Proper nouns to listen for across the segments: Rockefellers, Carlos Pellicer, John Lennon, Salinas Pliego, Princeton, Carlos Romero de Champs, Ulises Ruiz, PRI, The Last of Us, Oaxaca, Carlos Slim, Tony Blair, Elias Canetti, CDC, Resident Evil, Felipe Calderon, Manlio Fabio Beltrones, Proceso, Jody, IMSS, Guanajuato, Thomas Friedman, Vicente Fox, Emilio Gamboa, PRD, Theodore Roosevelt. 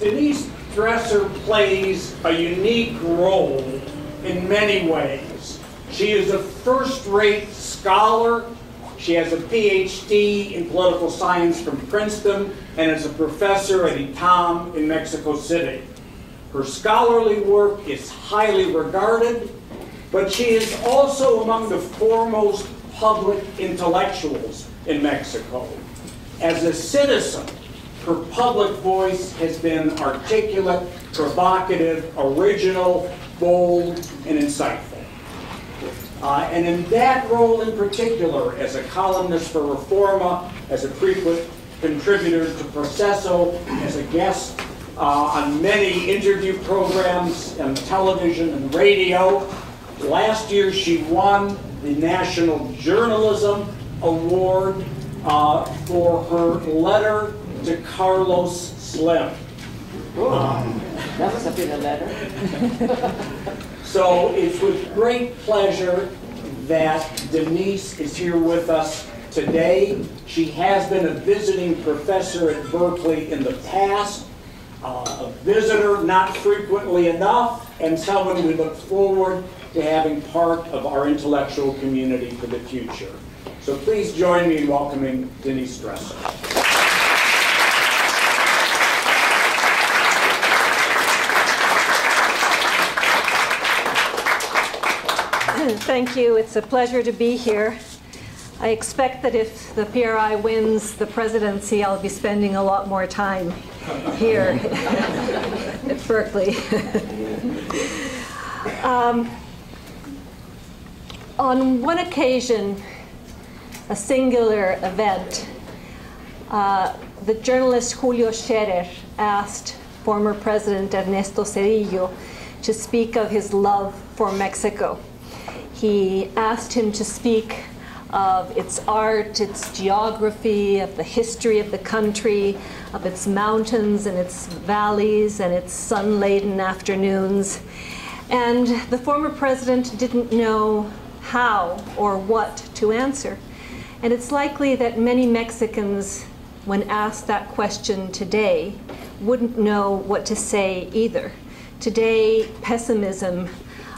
Denise Dresser plays a unique role in many ways. She is a first-rate scholar. She has a PhD in political science from Princeton and is a professor at ITAM in Mexico City. Her scholarly work is highly regarded, but she is also among the foremost public intellectuals in Mexico. As a citizen, her public voice has been articulate, provocative, original, bold, and insightful. And in that role in particular, as a columnist for Reforma, as a frequent contributor to Proceso, as a guest on many interview programs and television and radio, last year she won the National Journalism Award for her letter to Carlos Slim. That must have been a letter. So it's with great pleasure that Denise is here with us today. She has been a visiting professor at Berkeley in the past, a visitor not frequently enough, and someone we look forward to having part of our intellectual community for the future. So please join me in welcoming Denise Dresser. Thank you. It's a pleasure to be here. I expect that if the PRI wins the presidency, I'll be spending a lot more time here at Berkeley. On one occasion, a singular event, the journalist Julio Scherer asked former President Ernesto Zedillo to speak of his love for Mexico. He asked him to speak of its art, its geography, of the history of the country, of its mountains and its valleys and its sun-laden afternoons. And the former president didn't know how or what to answer. And it's likely that many Mexicans, when asked that question today, wouldn't know what to say either. Today, pessimism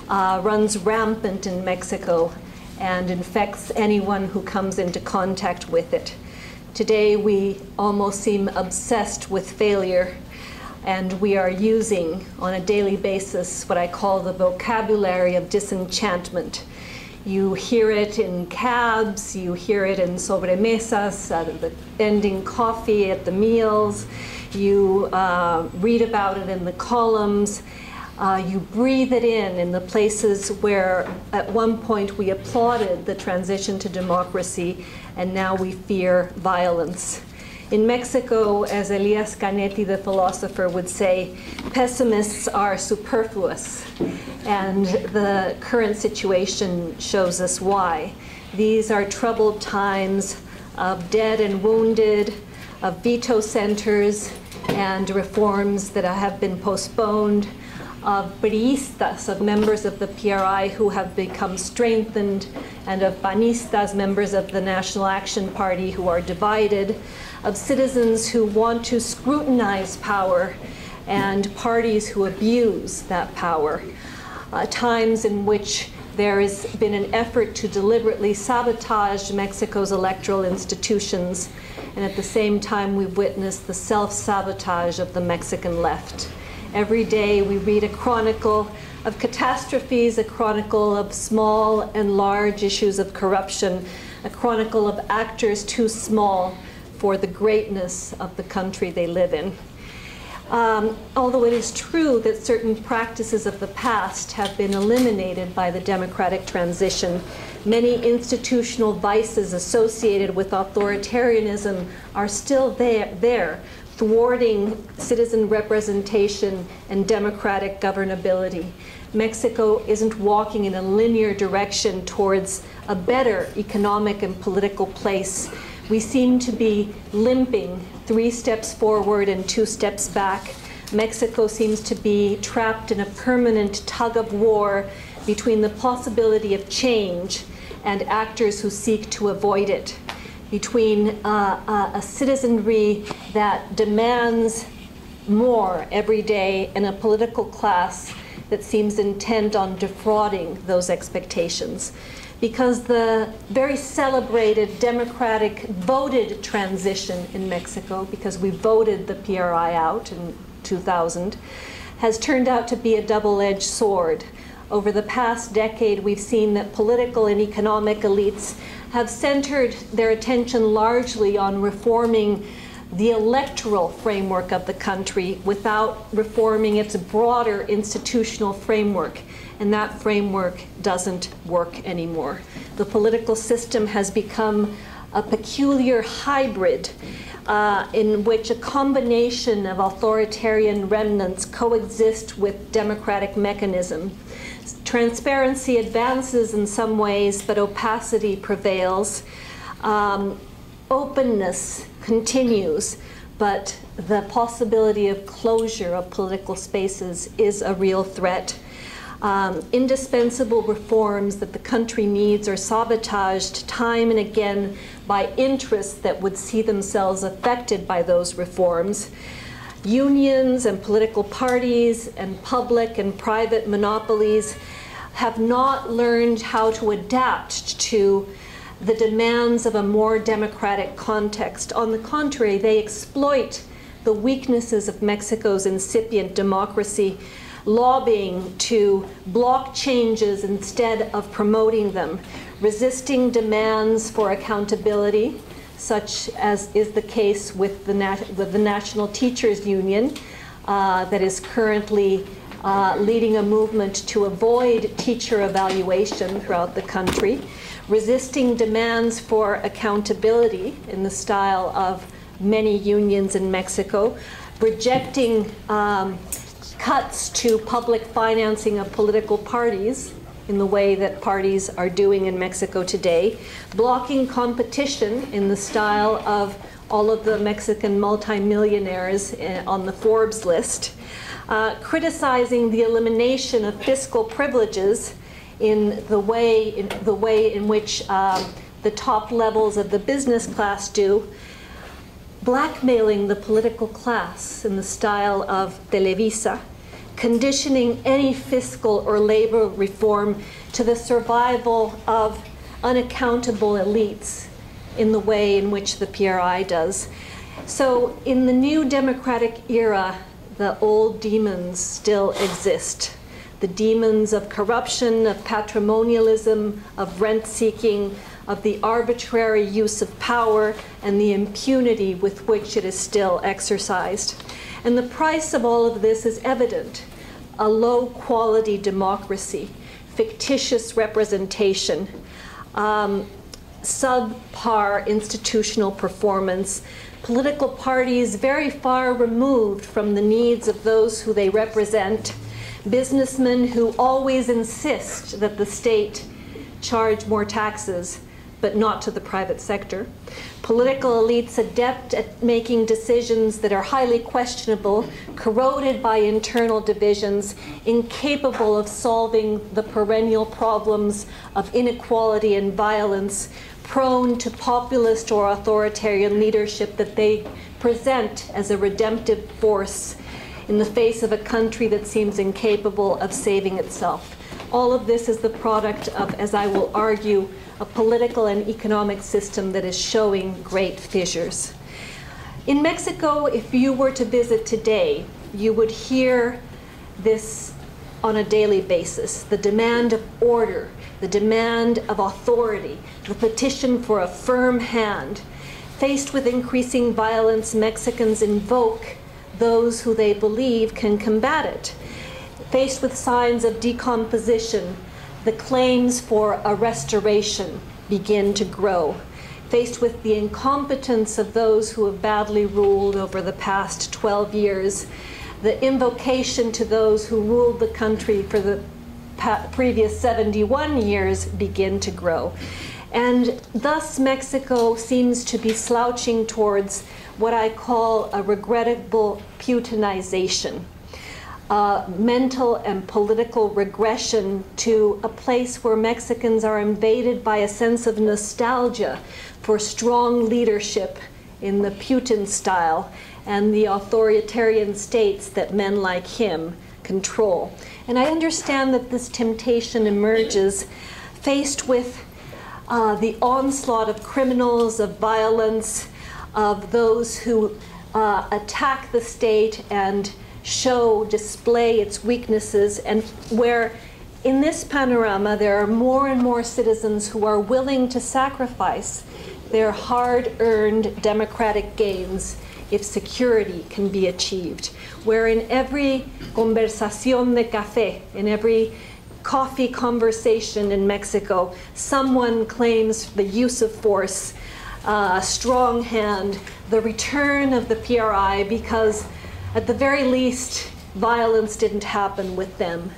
runs rampant in Mexico and infects anyone who comes into contact with it. Today we almost seem obsessed with failure, and we are using on a daily basis what I call the vocabulary of disenchantment. You hear it in cabs, you hear it in sobremesas, at the ending coffee at the meals, you read about it in the columns. You breathe it in the places where at one point we applauded the transition to democracy, and now we fear violence. In Mexico, as Elias Canetti, the philosopher, would say, pessimists are superfluous, and the current situation shows us why. These are troubled times of dead and wounded, of veto centers, and reforms that have been postponed, of PRIistas, of members of the PRI who have become strengthened, and of PANistas, members of the National Action Party who are divided, of citizens who want to scrutinize power, and parties who abuse that power. Times in which there has been an effort to deliberately sabotage Mexico's electoral institutions, and at the same time we've witnessed the self-sabotage of the Mexican left. Every day we read a chronicle of catastrophes, a chronicle of small and large issues of corruption, a chronicle of actors too small for the greatness of the country they live in. Although it is true that certain practices of the past have been eliminated by the democratic transition, many institutional vices associated with authoritarianism are still there, thwarting citizen representation and democratic governability. Mexico isn't walking in a linear direction towards a better economic and political place. We seem to be limping 3 steps forward and 2 steps back. Mexico seems to be trapped in a permanent tug of war between the possibility of change and actors who seek to avoid it, between a citizenry that demands more every day in a political class that seems intent on defrauding those expectations. Because the very celebrated democratic voted transition in Mexico, because we voted the PRI out in 2000, has turned out to be a double-edged sword. Over the past decade, we've seen that political and economic elites have centered their attention largely on reforming the electoral framework of the country without reforming its broader institutional framework. And that framework doesn't work anymore. The political system has become a peculiar hybrid in which a combination of authoritarian remnants coexist with democratic mechanism. Transparency advances in some ways, but opacity prevails. Openness continues, but the possibility of closure of political spaces is a real threat. Indispensable reforms that the country needs are sabotaged time and again by interests that would see themselves affected by those reforms. Unions and political parties and public and private monopolies have not learned how to adapt to the demands of a more democratic context. On the contrary, they exploit the weaknesses of Mexico's incipient democracy, lobbying to block changes instead of promoting them, resisting demands for accountability, such as is the case with the National Teachers Union that is currently leading a movement to avoid teacher evaluation throughout the country, resisting demands for accountability in the style of many unions in Mexico, rejecting cuts to public financing of political parties in the way that parties are doing in Mexico today, blocking competition in the style of all of the Mexican multimillionaires on the Forbes list, criticizing the elimination of fiscal privileges in the way in which the top levels of the business class do, blackmailing the political class in the style of Televisa, conditioning any fiscal or labor reform to the survival of unaccountable elites in the way in which the PRI does. So in the new democratic era, the old demons still exist. The demons of corruption, of patrimonialism, of rent-seeking, of the arbitrary use of power, and the impunity with which it is still exercised. And the price of all of this is evident: a low-quality democracy, fictitious representation, subpar institutional performance, political parties very far removed from the needs of those who they represent, businessmen who always insist that the state charge more taxes, but not to the private sector, political elites adept at making decisions that are highly questionable, corroded by internal divisions, incapable of solving the perennial problems of inequality and violence, prone to populist or authoritarian leadership that they present as a redemptive force in the face of a country that seems incapable of saving itself. All of this is the product of, as I will argue, a political and economic system that is showing great fissures. In Mexico, if you were to visit today, you would hear this on a daily basis: the demand of order, the demand of authority, the petition for a firm hand. Faced with increasing violence, Mexicans invoke those who they believe can combat it. Faced with signs of decomposition, the claims for a restoration begin to grow. Faced with the incompetence of those who have badly ruled over the past 12 years, the invocation to those who ruled the country for the previous 71 years begin to grow. And thus Mexico seems to be slouching towards what I call a regrettable Putinization. Mental and political regression to a place where Mexicans are invaded by a sense of nostalgia for strong leadership in the Putin style, and the authoritarian states that men like him control. And I understand that this temptation emerges faced with the onslaught of criminals, of violence, of those who attack the state and show, display its weaknesses, and where in this panorama there are more and more citizens who are willing to sacrifice their hard-earned democratic gains if security can be achieved. Where in every conversación de café, in every coffee conversation in Mexico, someone claims the use of force, a strong hand, the return of the PRI, because at the very least, violence didn't happen with them.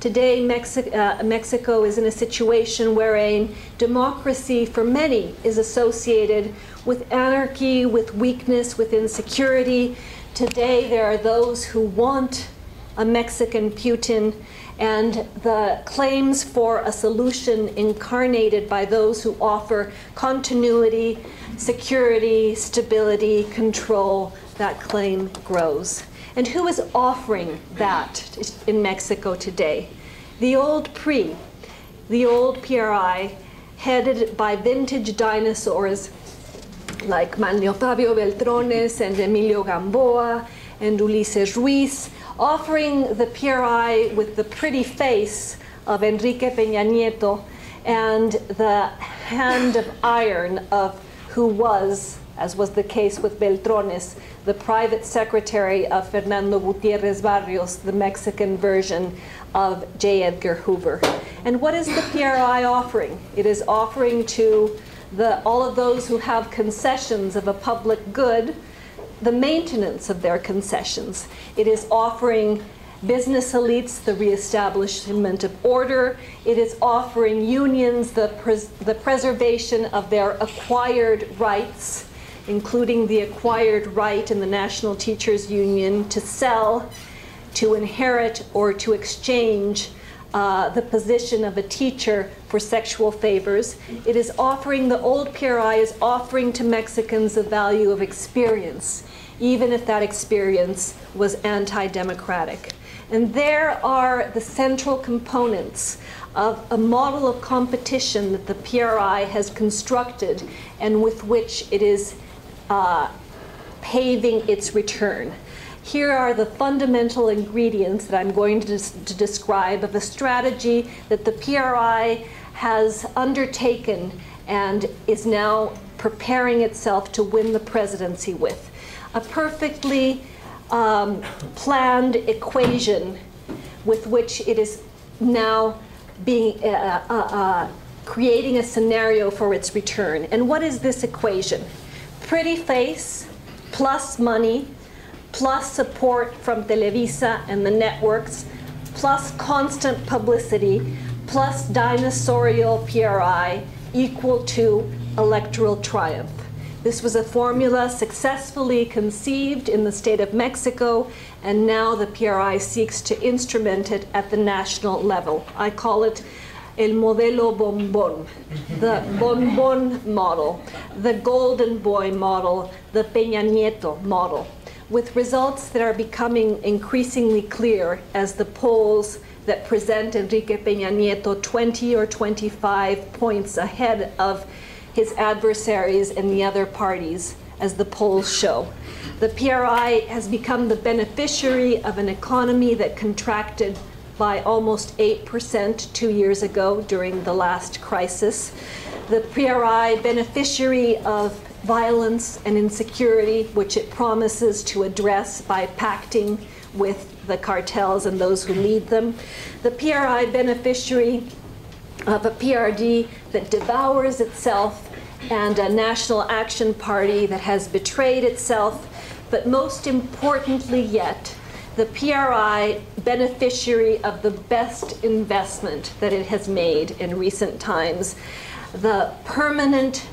Today, Mexico is in a situation wherein democracy, for many, is associated with anarchy, with weakness, with insecurity. Today, there are those who want a Mexican Putin, and the claims for a solution incarnated by those who offer continuity, security, stability, control, that claim grows. And who is offering that in Mexico today? The old PRI, the old PRI, headed by vintage dinosaurs like Manlio Fabio Beltrones and Emilio Gamboa and Ulises Ruiz, offering the PRI with the pretty face of Enrique Peña Nieto and the hand of iron of who was, as was the case with Beltrones, the private secretary of Fernando Gutierrez Barrios, the Mexican version of J. Edgar Hoover. And what is the PRI offering? It is offering to all of those who have concessions of a public good the maintenance of their concessions. It is offering business elites the reestablishment of order. It is offering unions the preservation of their acquired rights, including the acquired right in the National Teachers Union to sell, to inherit, or to exchange the position of a teacher for sexual favors. It is offering, the old PRI is offering to Mexicans the value of experience, even if that experience was anti-democratic. And there are the central components of a model of competition that the PRI has constructed and with which it is paving its return. Here are the fundamental ingredients that I'm going to describe of a strategy that the PRI has undertaken and is now preparing itself to win the presidency with. A perfectly planned equation with which it is now being creating a scenario for its return. And what is this equation? Pretty face plus money, plus support from Televisa and the networks, plus constant publicity, plus dinosaurial PRI, equal to electoral triumph. This was a formula successfully conceived in the state of Mexico, and now the PRI seeks to instrument it at the national level. I call it El modelo bombón, the bonbon model, the golden boy model, the Peña Nieto model, with results that are becoming increasingly clear as the polls that present Enrique Peña Nieto 20 or 25 points ahead of his adversaries in the other parties, as the polls show. The PRI has become the beneficiary of an economy that contracted by almost 8% 2 years ago during the last crisis. The PRI, beneficiary of violence and insecurity, which it promises to address by pacting with the cartels and those who lead them. The PRI, beneficiary of a PRD that devours itself and a National Action Party that has betrayed itself. But most importantly yet, the PRI, beneficiary of the best investment that it has made in recent times, the permanent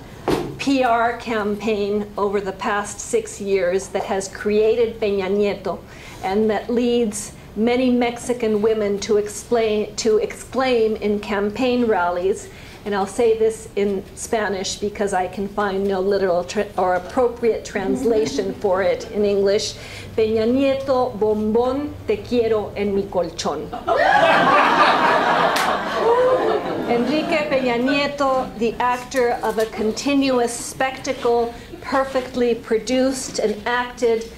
PR campaign over the past 6 years that has created Peña Nieto and that leads many Mexican women to exclaim in campaign rallies and I'll say this in Spanish because I can find no literal or appropriate translation for it in English, Peña Nieto, bombón, te quiero en mi colchón. Enrique Peña Nieto, the actor of a continuous spectacle, perfectly produced and acted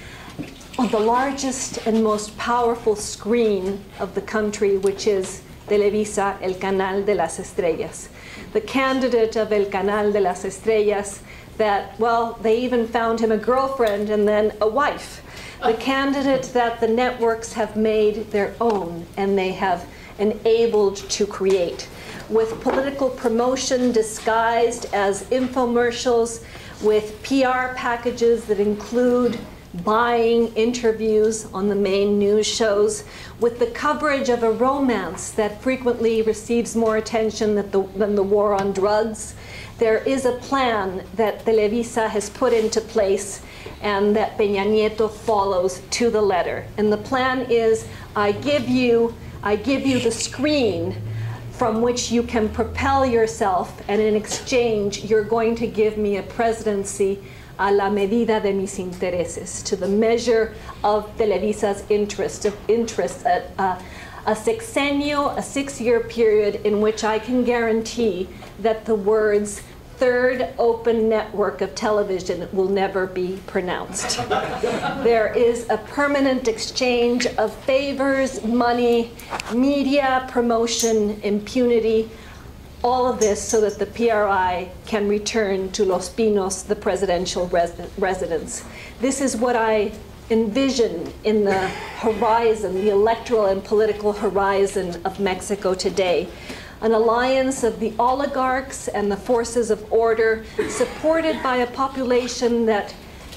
on the largest and most powerful screen of the country, which is Televisa, El Canal de las Estrellas. The candidate of El Canal de las Estrellas that, well, they even found him a girlfriend and then a wife. The candidate that the networks have made their own and they have enabled to create, with political promotion disguised as infomercials, with PR packages that include buying interviews on the main news shows, with the coverage of a romance that frequently receives more attention than the war on drugs. There is a plan that Televisa has put into place and that Peña Nieto follows to the letter. And the plan is, I give you the screen from which you can propel yourself, and in exchange, you're going to give me a presidency a la medida de mis intereses, to the measure of Televisa's interest at a sexenio, a 6-year period in which I can guarantee that the words third open network of television will never be pronounced. There is a permanent exchange of favors, money, media, promotion, impunity, all of this so that the PRI can return to Los Pinos, the presidential residence. This is what I envision in the horizon, the electoral and political horizon of Mexico today. An alliance of the oligarchs and the forces of order, supported by a population that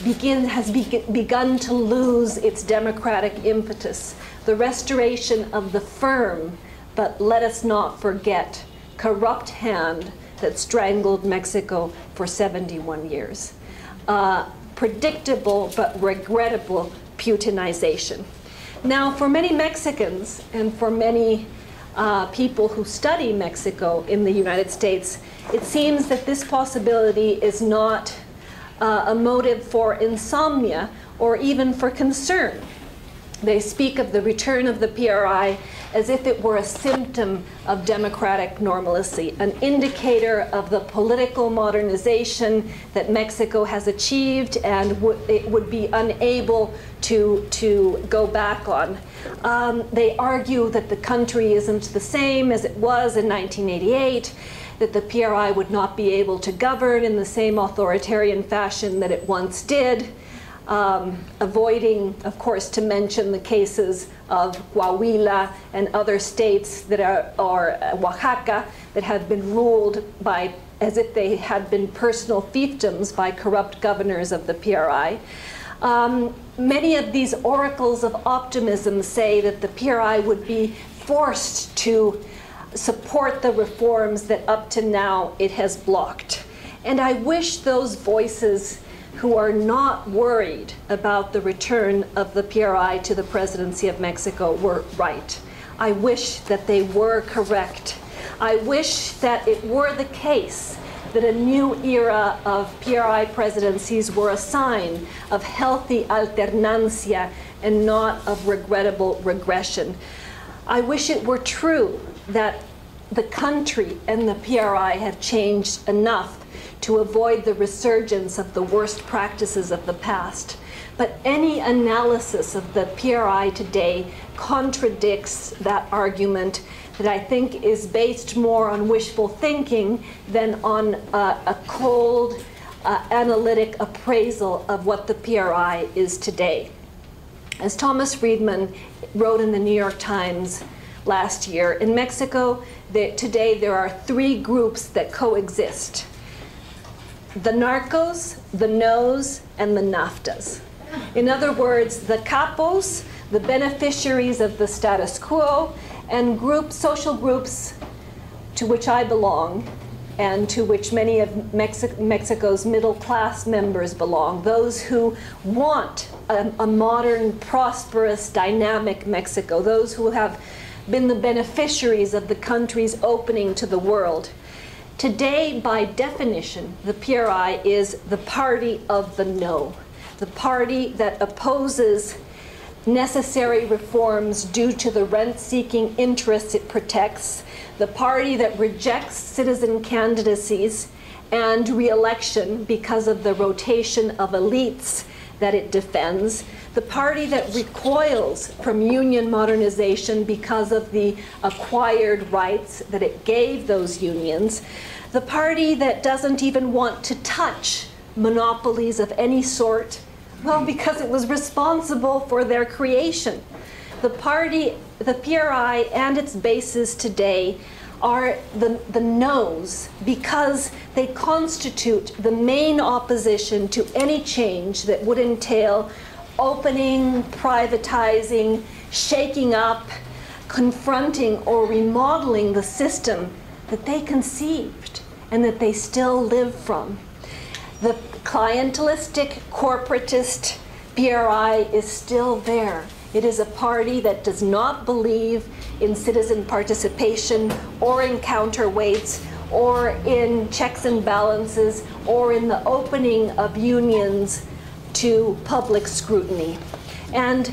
has begun to lose its democratic impetus. The restoration of the firm, but let us not forget, corrupt hand that strangled Mexico for 71 years. Predictable but regrettable Putinization. Now, for many Mexicans and for many people who study Mexico in the United States, it seems that this possibility is not a motive for insomnia or even for concern. They speak of the return of the PRI as if it were a symptom of democratic normalcy, an indicator of the political modernization that Mexico has achieved and it would be unable to go back on. They argue that the country isn't the same as it was in 1988, that the PRI would not be able to govern in the same authoritarian fashion that it once did. Avoiding, of course, to mention the cases of Coahuila and other states that are Oaxaca, that have been ruled by, as if they had been personal fiefdoms by corrupt governors of the PRI. Many of these oracles of optimism say that the PRI would be forced to support the reforms that up to now it has blocked. And I wish those voices who are not worried about the return of the PRI to the presidency of Mexico were right. I wish that they were correct. I wish that it were the case that a new era of PRI presidencies were a sign of healthy alternancia and not of regrettable regression. I wish it were true that the country and the PRI have changed enough to avoid the resurgence of the worst practices of the past. But any analysis of the PRI today contradicts that argument, that I think is based more on wishful thinking than on a cold, analytic appraisal of what the PRI is today. As Thomas Friedman wrote in the New York Times last year, in Mexico today there are three groups that coexist: the narcos, the nos, and the naftas. In other words, the capos, the beneficiaries of the status quo, and social groups to which I belong and to which many of Mexico's middle class members belong, those who want a modern, prosperous, dynamic Mexico, those who have been the beneficiaries of the country's opening to the world. Today, by definition, the PRI is the party of the no, the party that opposes necessary reforms due to the rent-seeking interests it protects, the party that rejects citizen candidacies and re-election because of the rotation of elites that it defends, the party that recoils from union modernization because of the acquired rights that it gave those unions, the party that doesn't even want to touch monopolies of any sort, well, because it was responsible for their creation. The party, the PRI and its bases today are the no's because they constitute the main opposition to any change that would entail opening, privatizing, shaking up, confronting or remodeling the system that they conceived and that they still live from. The clientelistic, corporatist PRI is still there. It is a party that does not believe in citizen participation or in counterweights or in checks and balances or in the opening of unions to public scrutiny. And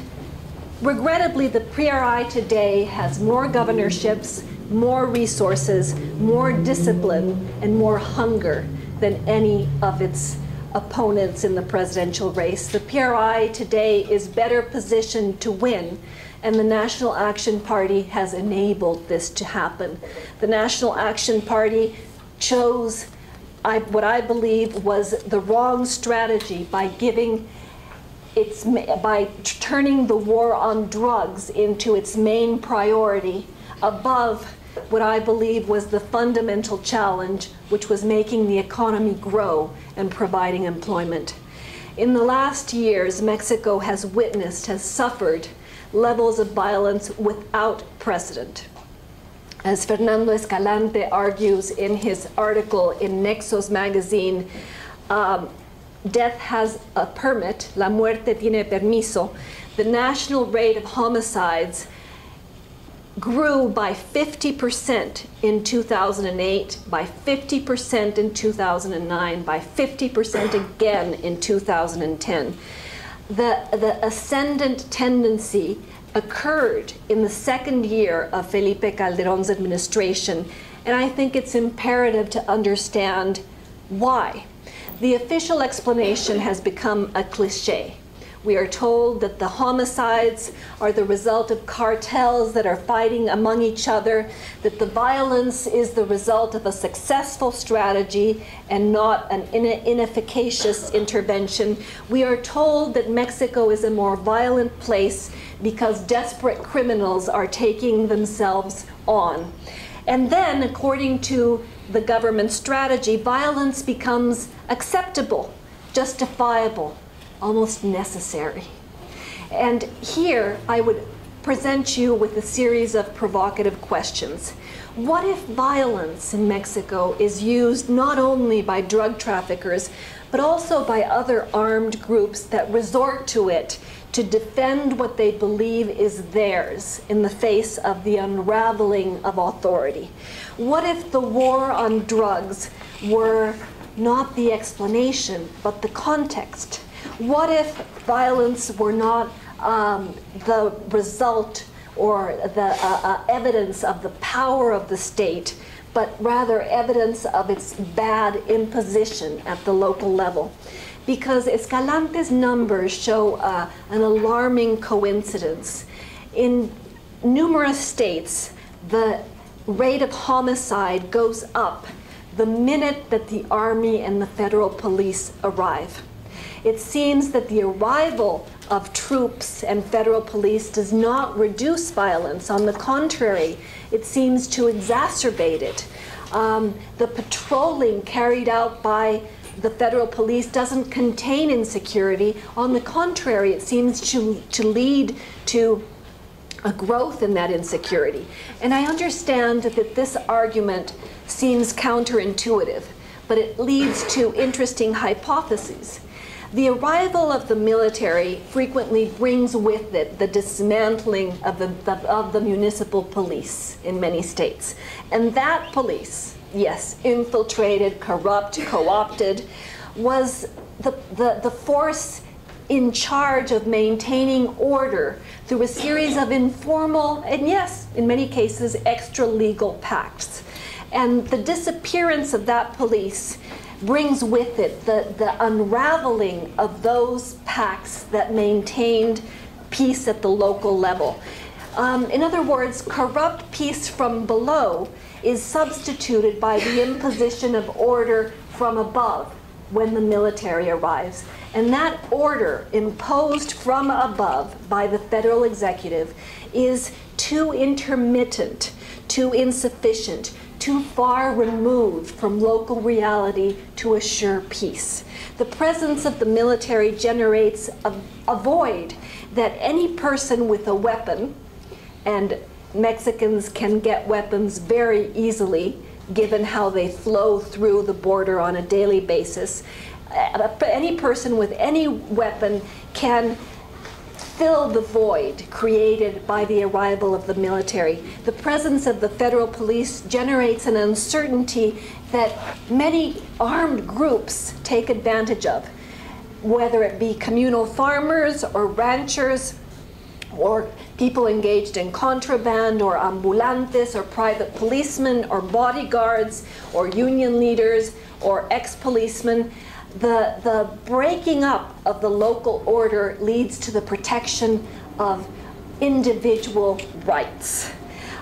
regrettably, the PRI today has more governorships, more resources, more discipline, and more hunger than any of its opponents in the presidential race. The PRI today is better positioned to win, and the National Action Party has enabled this to happen. The National Action Party chose what I believe was the wrong strategy by turning the war on drugs into its main priority above what I believe was the fundamental challenge, which was making the economy grow and providing employment. In the last years, Mexico has witnessed, has suffered levels of violence without precedent. As Fernando Escalante argues in his article in Nexos magazine, death has a permit, la muerte tiene permiso. The national rate of homicides grew by 50% in 2008, by 50% in 2009, by 50% again in 2010. The ascendant tendency occurred in the second year of Felipe Calderon's administration, and I think it's imperative to understand why. The official explanation has become a cliché. We are told that the homicides are the result of cartels that are fighting among each other, that the violence is the result of a successful strategy and not an inefficacious intervention. We are told that Mexico is a more violent place because desperate criminals are taking themselves on. And then, according to the government strategy, violence becomes acceptable, justifiable, almost necessary. And here I would present you with a series of provocative questions. What if violence in Mexico is used not only by drug traffickers, but also by other armed groups that resort to it to defend what they believe is theirs in the face of the unraveling of authority? What if the war on drugs were not the explanation, but the context? What if violence were not the result or the evidence of the power of the state, but rather evidence of its bad imposition at the local level? Because Escalante's numbers show an alarming coincidence. In numerous states, the rate of homicide goes up the minute that the army and the federal police arrive. It seems that the arrival of troops and federal police does not reduce violence. On the contrary, it seems to exacerbate it. The patrolling carried out by the federal police doesn't contain insecurity. On the contrary, it seems to lead to a growth in that insecurity. And I understand that this argument seems counterintuitive, but it leads to interesting hypotheses. The arrival of the military frequently brings with it the dismantling of the municipal police in many states. And that police, yes, infiltrated, corrupt, co-opted, was the force in charge of maintaining order through a series of informal and, yes, in many cases, extra-legal pacts. And the disappearance of that police brings with it the unraveling of those pacts that maintained peace at the local level. In other words, corrupt peace from below is substituted by the imposition of order from above when the military arrives. And that order imposed from above by the federal executive is too intermittent, too insufficient, too far removed from local reality to assure peace. The presence of the military generates a void that any person with a weapon, and Mexicans can get weapons very easily given how they flow through the border on a daily basis, any person with any weapon can fill the void created by the arrival of the military. The presence of the federal police generates an uncertainty that many armed groups take advantage of, whether it be communal farmers or ranchers or people engaged in contraband or ambulantes or private policemen or bodyguards or union leaders or ex-policemen. The breaking up of the local order leads to the protection of individual rights.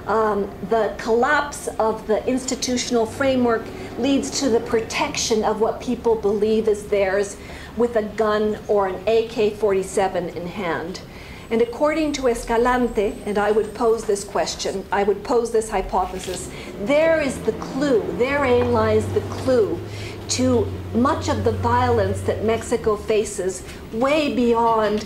The collapse of the institutional framework leads to the protection of what people believe is theirs with a gun or an AK-47 in hand. And according to Escalante, and I would pose this question, I would pose this hypothesis, there is the clue, therein lies the clue to much of the violence that Mexico faces way beyond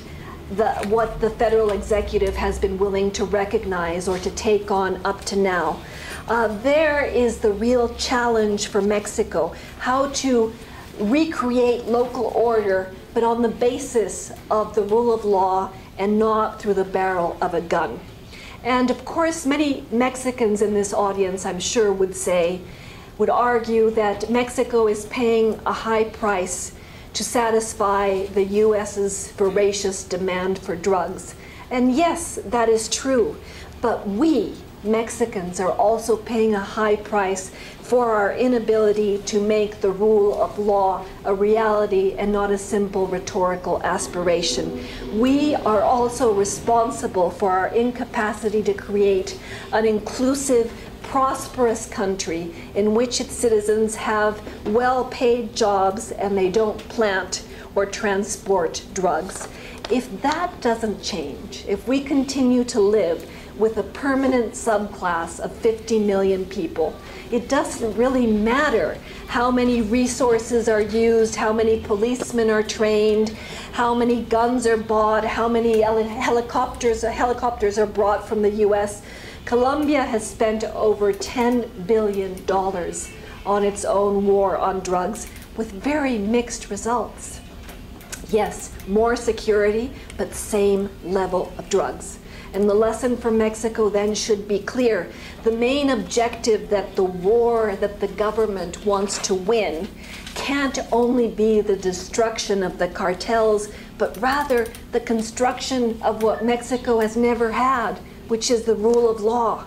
what the federal executive has been willing to recognize or to take on up to now. There is the real challenge for Mexico, how to recreate local order, but on the basis of the rule of law and not through the barrel of a gun. And of course, many Mexicans in this audience, I'm sure, would say, would argue that Mexico is paying a high price to satisfy the U.S.'s voracious demand for drugs. And yes, that is true. But we, Mexicans, are also paying a high price for our inability to make the rule of law a reality and not a simple rhetorical aspiration. We are also responsible for our incapacity to create an inclusive, prosperous country in which its citizens have well-paid jobs and they don't plant or transport drugs. If that doesn't change, if we continue to live with a permanent subclass of 50 million people, it doesn't really matter how many resources are used, how many policemen are trained, how many guns are bought, how many helicopters are brought from the U.S. Colombia has spent over $10 billion on its own war on drugs with very mixed results. Yes, more security, but same level of drugs. And the lesson for Mexico then should be clear. The main objective that the war that the government wants to win can't only be the destruction of the cartels, but rather the construction of what Mexico has never had, which is the rule of law.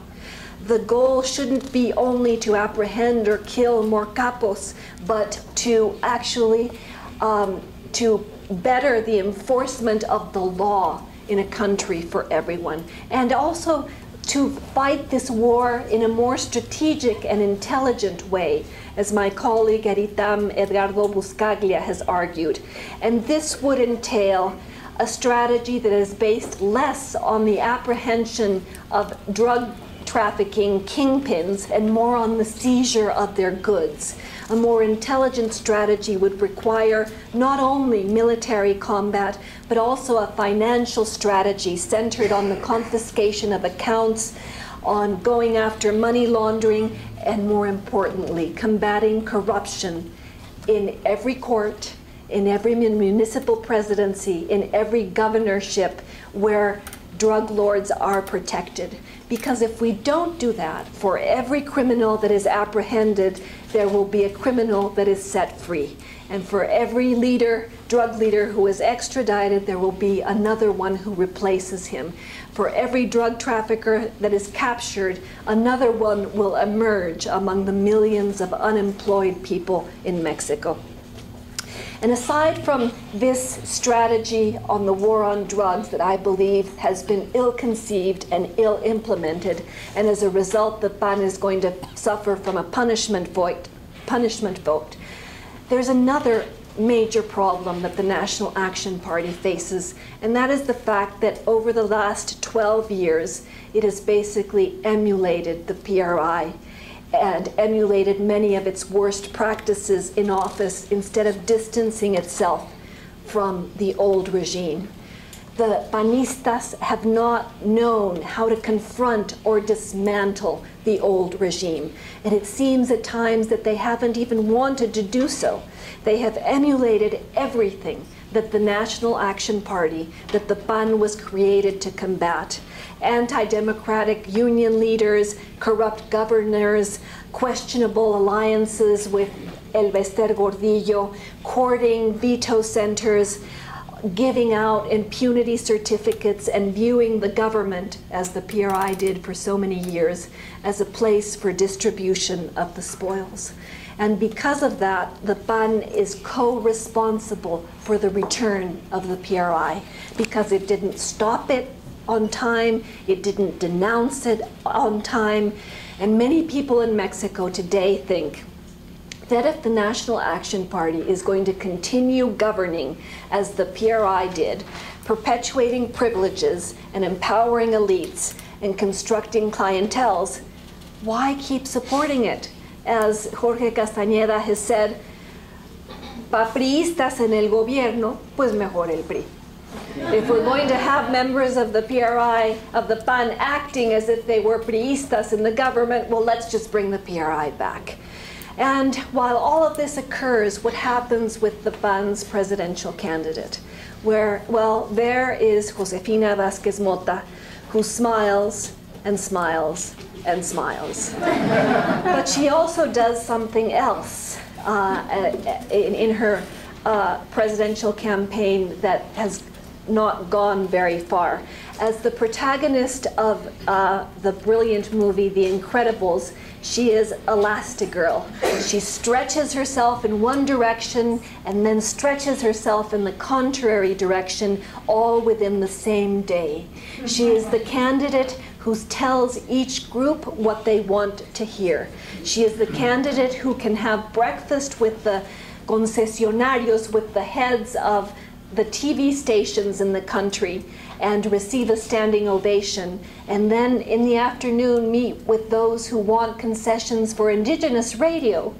The goal shouldn't be only to apprehend or kill more capos, but to actually to better the enforcement of the law in a country for everyone. And also to fight this war in a more strategic and intelligent way, as my colleague at ITAM, Edgardo Buscaglia, has argued. And this would entail a strategy that is based less on the apprehension of drug trafficking kingpins and more on the seizure of their goods. A more intelligent strategy would require not only military combat, but also a financial strategy centered on the confiscation of accounts, on going after money laundering, and more importantly, combating corruption in every court, in every municipal presidency, in every governorship where drug lords are protected. Because if we don't do that, for every criminal that is apprehended, there will be a criminal that is set free. And for every leader, drug leader who is extradited, there will be another one who replaces him. For every drug trafficker that is captured, another one will emerge among the millions of unemployed people in Mexico. And aside from this strategy on the war on drugs that I believe has been ill-conceived and ill-implemented, and as a result the PAN is going to suffer from a punishment vote, there's another major problem that the National Action Party faces, and that is the fact that over the last 12 years it has basically emulated the PRI and emulated many of its worst practices in office instead of distancing itself from the old regime. The panistas have not known how to confront or dismantle the old regime. And it seems at times that they haven't even wanted to do so. They have emulated everything that the National Action Party, that the PAN was created to combat. Anti-democratic union leaders, corrupt governors, questionable alliances with El Bester Gordillo, courting veto centers, giving out impunity certificates, and viewing the government, as the PRI did for so many years, as a place for distribution of the spoils. And because of that, the PAN is co-responsible for the return of the PRI, because it didn't stop it on time, it didn't denounce it on time, and many people in Mexico today think that if the National Action Party is going to continue governing as the PRI did, perpetuating privileges and empowering elites and constructing clienteles, why keep supporting it? As Jorge Castañeda has said, pa priistas en el gobierno, pues mejor el PRI. If we're going to have members of the PRI, of the PAN, acting as if they were priistas in the government, well, let's just bring the PRI back. And while all of this occurs, what happens with the PAN's presidential candidate? Where, well, there is Josefina Vázquez Mota, who smiles and smiles and smiles. But she also does something else in her presidential campaign that has not gone very far. As the protagonist of the brilliant movie The Incredibles, she is Elastigirl. She stretches herself in one direction and then stretches herself in the contrary direction, all within the same day. She is the candidate who tells each group what they want to hear. She is the candidate who can have breakfast with the concesionarios, with the heads of the TV stations in the country, and receive a standing ovation, and then in the afternoon meet with those who want concessions for indigenous radio,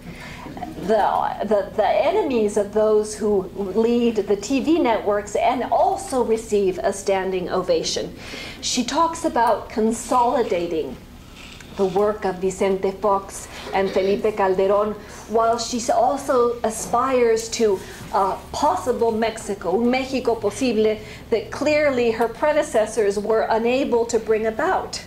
the enemies of those who lead the TV networks, and also receive a standing ovation. She talks about consolidating the work of Vicente Fox and Felipe Calderon, while she also aspires to possible Mexico, un México posible, that clearly her predecessors were unable to bring about.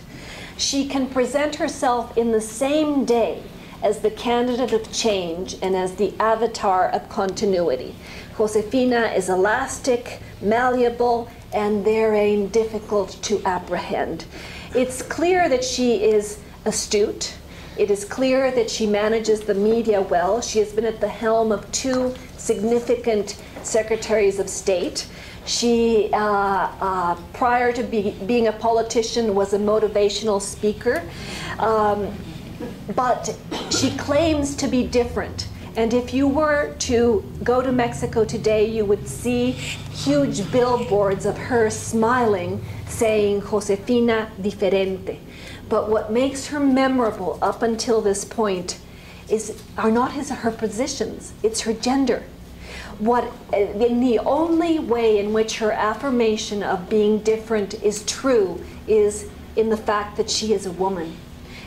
She can present herself in the same day as the candidate of change and as the avatar of continuity. Josefina is elastic, malleable, and therein difficult to apprehend. It's clear that she is astute. It is clear that she manages the media well. She has been at the helm of two significant secretaries of state. She, prior to being a politician, was a motivational speaker. But she claims to be different. And if you were to go to Mexico today, you would see huge billboards of her smiling, saying Josefina Diferente. But what makes her memorable up until this point are not her positions, it's her gender. In the only way in which her affirmation of being different is true is in the fact that she is a woman.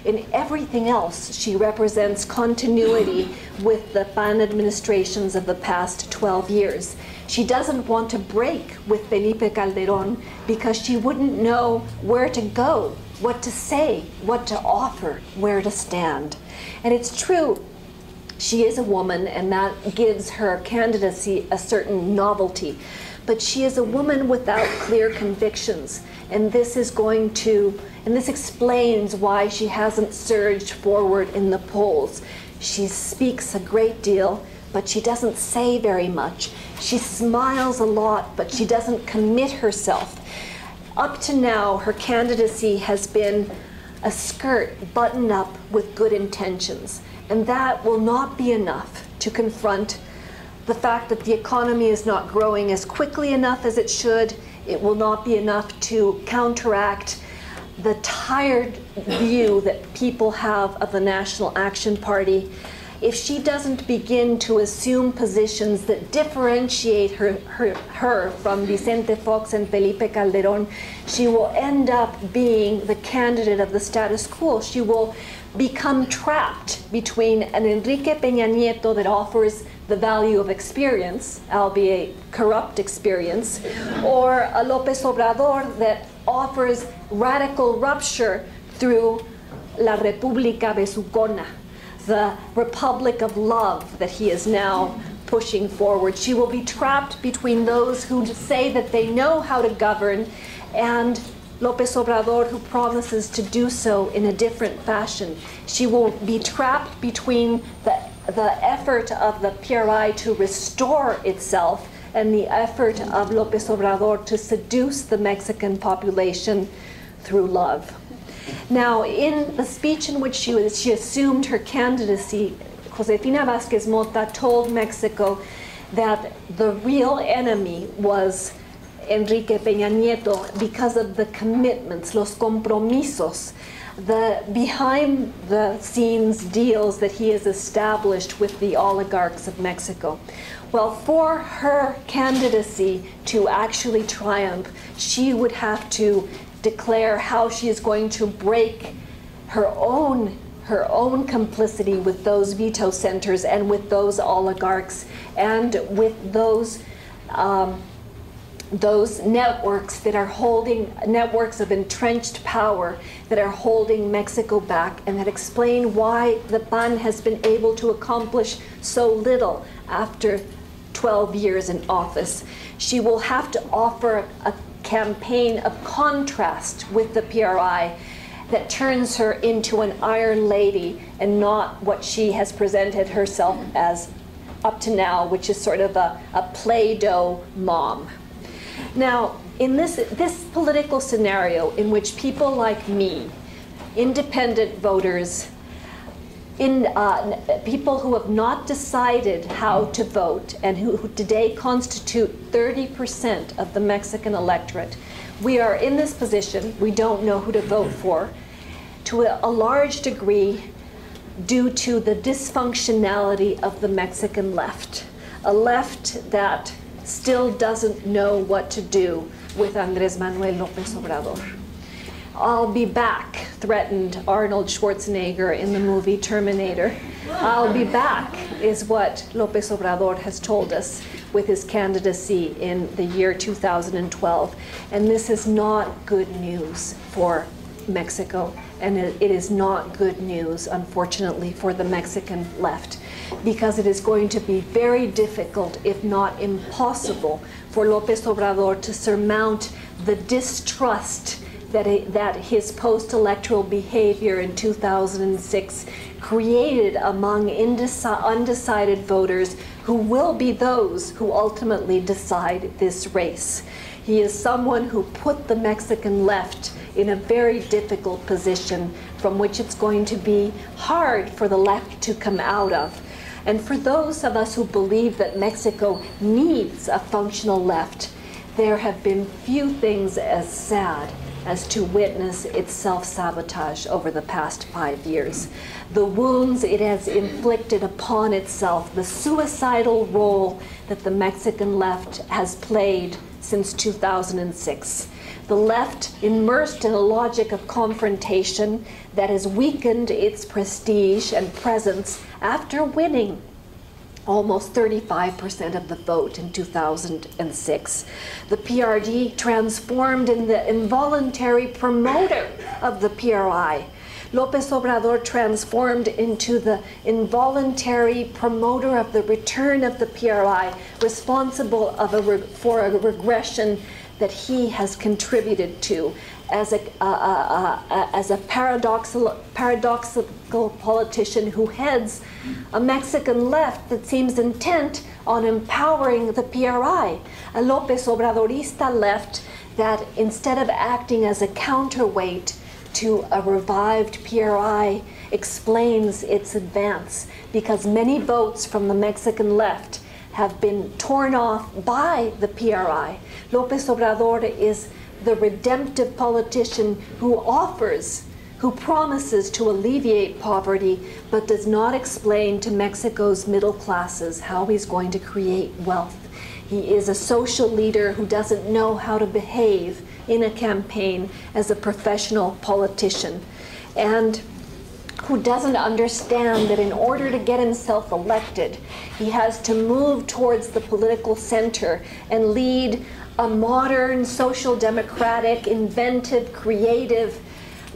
In everything else, she represents continuity with the PAN administrations of the past 12 years. She doesn't want to break with Felipe Calderon because she wouldn't know where to go, what to say, what to offer, where to stand. And it's true, she is a woman, and that gives her candidacy a certain novelty. But she is a woman without clear convictions, and this explains why she hasn't surged forward in the polls. She speaks a great deal, but she doesn't say very much. She smiles a lot, but she doesn't commit herself. Up to now, her candidacy has been a skirt buttoned up with good intentions, and that will not be enough to confront the fact that the economy is not growing as quickly enough as it should. It will not be enough to counteract the tired view that people have of the National Action Party. If she doesn't begin to assume positions that differentiate her from Vicente Fox and Felipe Calderon, she will end up being the candidate of the status quo. She will become trapped between an Enrique Peña Nieto that offers the value of experience, albeit corrupt experience, or a López Obrador that offers radical rupture through La República Besucona, the Republic of Love that he is now pushing forward. She will be trapped between those who say that they know how to govern and López Obrador, who promises to do so in a different fashion. She will be trapped between the effort of the PRI to restore itself and the effort of López Obrador to seduce the Mexican population through love. Now, in the speech in which she assumed her candidacy, Josefina Vázquez Mota told Mexico that the real enemy was Enrique Peña Nieto because of the commitments, los compromisos, the behind-the-scenes deals that he has established with the oligarchs of Mexico. Well, for her candidacy to actually triumph, she would have to declare how she is going to break her own complicity with those veto centers and with those oligarchs and with those networks that are holding, networks of entrenched power that are holding Mexico back, and that explain why the PAN has been able to accomplish so little after 12 years in office. She will have to offer a campaign of contrast with the PRI that turns her into an iron lady and not what she has presented herself as up to now, which is sort of a Play-Doh mom. Now, in this political scenario in which people like me, independent voters, people who have not decided how to vote and who today constitute 30% of the Mexican electorate, we are in this position, we don't know who to vote for, to a large degree due to the dysfunctionality of the Mexican left, a left that still doesn't know what to do with Andres Manuel López Obrador. "I'll be back" threatened Arnold Schwarzenegger in the movie Terminator. "I'll be back" is what López Obrador has told us with his candidacy in the year 2012. And this is not good news for Mexico, and it is not good news, unfortunately, for the Mexican left, because it is going to be very difficult, if not impossible, for López Obrador to surmount the distrust that his post-electoral behavior in 2006 created among undecided voters, who will be those who ultimately decide this race. He is someone who put the Mexican left in a very difficult position from which it's going to be hard for the left to come out of. And for those of us who believe that Mexico needs a functional left, there have been few things as sad as to witness its self-sabotage over the past 5 years, the wounds it has inflicted upon itself, the suicidal role that the Mexican left has played since 2006. The left immersed in a logic of confrontation that has weakened its prestige and presence after winning almost 35% of the vote in 2006. The PRD transformed in the involuntary promoter of the PRI. López Obrador transformed into the involuntary promoter of the return of the PRI, responsible of for a regression that he has contributed to as a paradoxical politician who heads a Mexican left that seems intent on empowering the PRI, a López Obradorista left that, instead of acting as a counterweight to a revived PRI, explains its advance because many votes from the Mexican left have been torn off by the PRI. López Obrador is the redemptive politician who offers, who promises to alleviate poverty, but does not explain to Mexico's middle classes how he's going to create wealth. He is a social leader who doesn't know how to behave in a campaign as a professional politician, and who doesn't understand that in order to get himself elected, he has to move towards the political center and lead a modern, social democratic, inventive, creative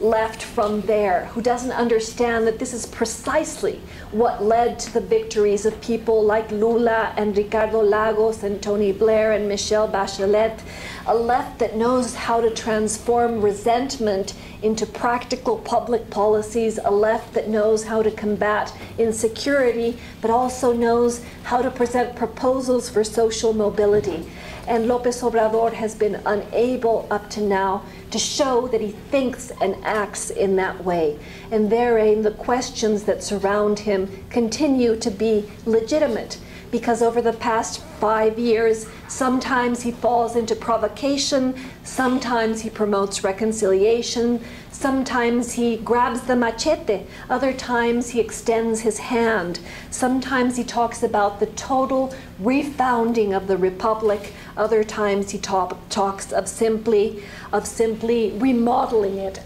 left from there, who doesn't understand that this is precisely what led to the victories of people like Lula and Ricardo Lagos and Tony Blair and Michelle Bachelet, a left that knows how to transform resentment into practical public policies, a left that knows how to combat insecurity, but also knows how to present proposals for social mobility. And López Obrador has been unable up to now to show that he thinks and acts in that way. And therein, the questions that surround him continue to be legitimate, because over the past 5 years, sometimes he falls into provocation, sometimes he promotes reconciliation, sometimes he grabs the machete, other times he extends his hand, sometimes he talks about the total refounding of the Republic, other times he talks of simply remodeling it.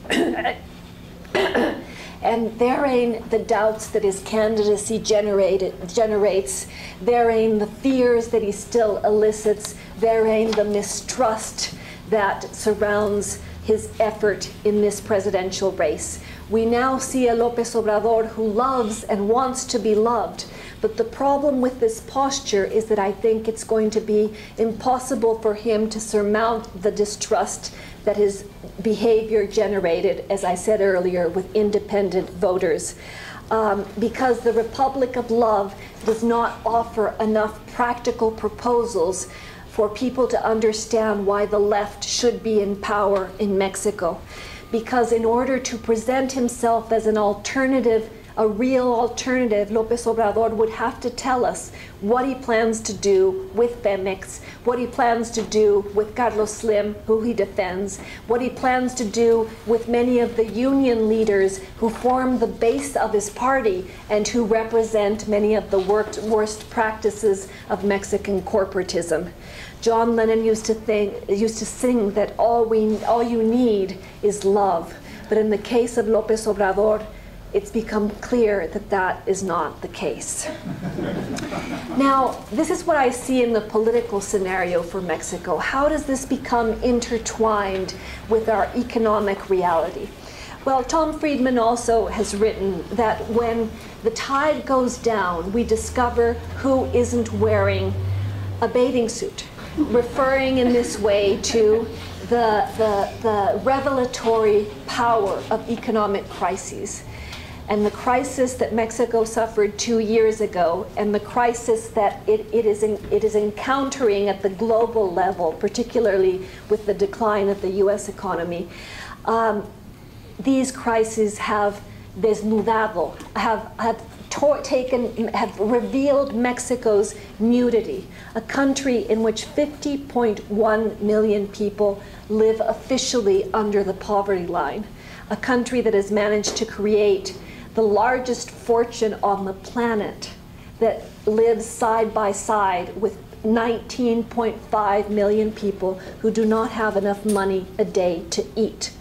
And therein the doubts that his candidacy generates, therein the fears that he still elicits, therein the mistrust that surrounds his effort in this presidential race. We now see a López Obrador who loves and wants to be loved. But the problem with this posture is that I think it's going to be impossible for him to surmount the distrust that his behavior generated, as I said earlier, with independent voters. Because the Republic of Love does not offer enough practical proposals for people to understand why the left should be in power in Mexico. Because in order to present himself as an alternative, a real alternative, López Obrador would have to tell us what he plans to do with Pemex, what he plans to do with Carlos Slim, who he defends, what he plans to do with many of the union leaders who form the base of his party and who represent many of the worst practices of Mexican corporatism. John Lennon used to sing that all you need is love. But in the case of López Obrador, it's become clear that that is not the case. Now, this is what I see in the political scenario for Mexico. How does this become intertwined with our economic reality? Well, Tom Friedman also has written that when the tide goes down, we discover who isn't wearing a bathing suit, referring in this way to the revelatory power of economic crises. And the crisis that Mexico suffered 2 years ago, and the crisis that it is encountering at the global level, particularly with the decline of the US economy, these crises have desnudado, have have revealed Mexico's nudity, a country in which 50.1 million people live officially under the poverty line, a country that has managed to create the largest fortune on the planet that lives side by side with 19.5 million people who do not have enough money a day to eat.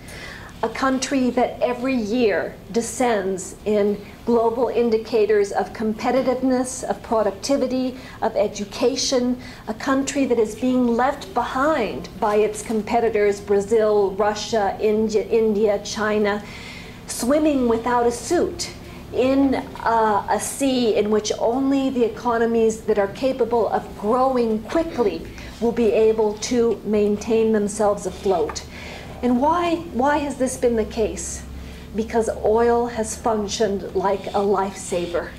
A country that every year descends in global indicators of competitiveness, of productivity, of education, a country that is being left behind by its competitors, Brazil, Russia, India, China, swimming without a suit in a sea in which only the economies that are capable of growing quickly will be able to maintain themselves afloat. And why has this been the case? Because oil has functioned like a lifesaver.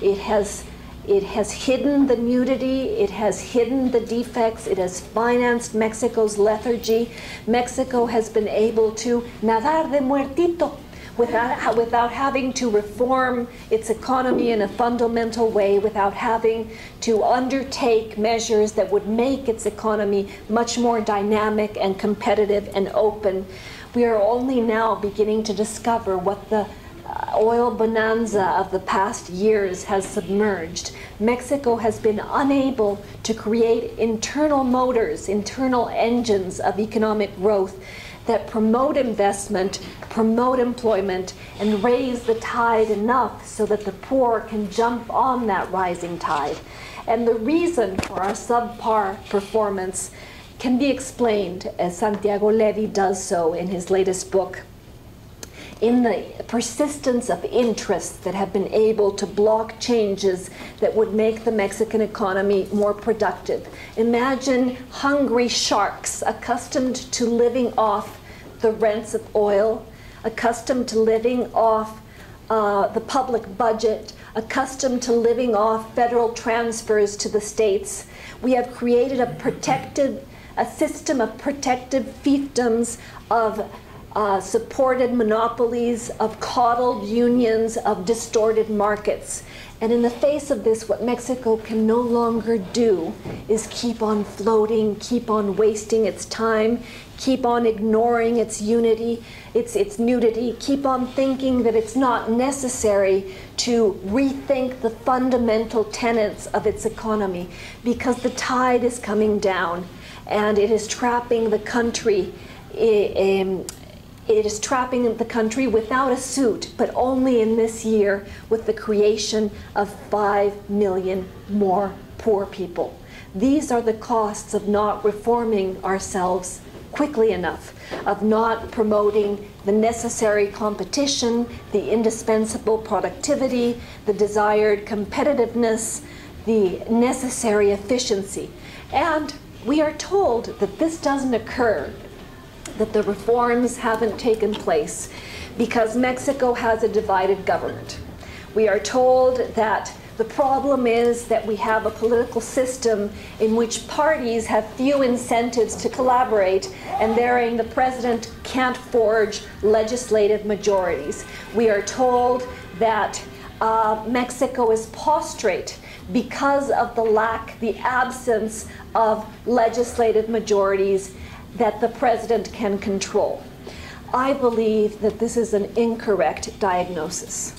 It has hidden the nudity, it has hidden the defects, it has financed Mexico's lethargy. Mexico has been able to nadar de muertito without having to reform its economy in a fundamental way, without having to undertake measures that would make its economy much more dynamic and competitive and open. We are only now beginning to discover what the oil bonanza of the past years has submerged. Mexico has been unable to create internal motors, internal engines of economic growth that promote investment, promote employment, and raise the tide enough so that the poor can jump on that rising tide. And the reason for our subpar performance can be explained, as Santiago Levy does so in his latest book, in the persistence of interests that have been able to block changes that would make the Mexican economy more productive. Imagine hungry sharks accustomed to living off the rents of oil, accustomed to living off the public budget, accustomed to living off federal transfers to the states. We have created a system of protective fiefdoms, of supported monopolies, of coddled unions, of distorted markets. And in the face of this, what Mexico can no longer do is keep on floating, keep on wasting its time, keep on ignoring its unity, its nudity, keep on thinking that it's not necessary to rethink the fundamental tenets of its economy, because the tide is coming down and it is trapping the country without a suit, but only in this year with the creation of 5 million more poor people. These are the costs of not reforming ourselves quickly enough, of not promoting the necessary competition, the indispensable productivity, the desired competitiveness, the necessary efficiency. And we are told that this doesn't occur, that the reforms haven't taken place because Mexico has a divided government. We are told that the problem is that we have a political system in which parties have few incentives to collaborate, and therein the president can't forge legislative majorities. We are told that Mexico is prostrate because of the absence of legislative majorities that the president can control. I believe that this is an incorrect diagnosis.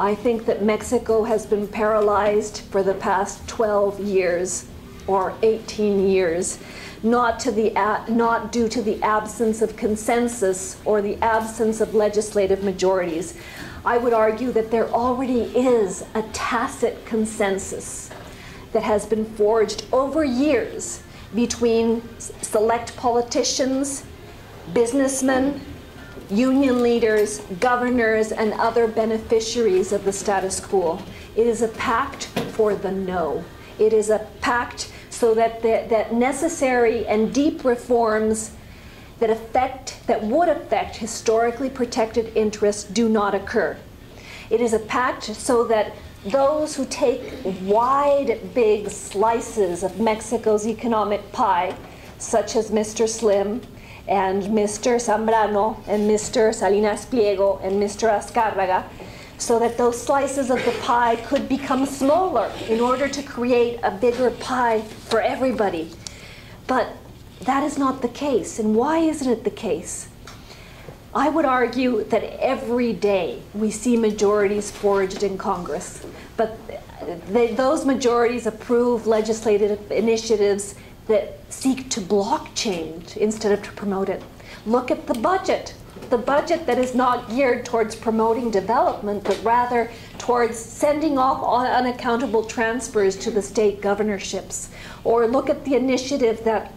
I think that Mexico has been paralyzed for the past 12 years or 18 years, not due to the absence of consensus or the absence of legislative majorities. I would argue that there already is a tacit consensus that has been forged over years between select politicians, businessmen, union leaders, governors, and other beneficiaries of the status quo. It is a pact for the no. It is a pact so that that necessary and deep reforms that would affect historically protected interests do not occur. It is a pact so that those who take wide, big slices of Mexico's economic pie, such as Mr. Slim and Mr. Zambrano and Mr. Salinas Pliego and Mr. Azcárraga, so that those slices of the pie could become smaller in order to create a bigger pie for everybody. But that is not the case. And why isn't it the case? I would argue that every day we see majorities forged in Congress, but those majorities approve legislative initiatives that seek to block change instead of to promote it. Look at the budget that is not geared towards promoting development, but rather towards sending off unaccountable transfers to the state governorships. Or look at the initiative that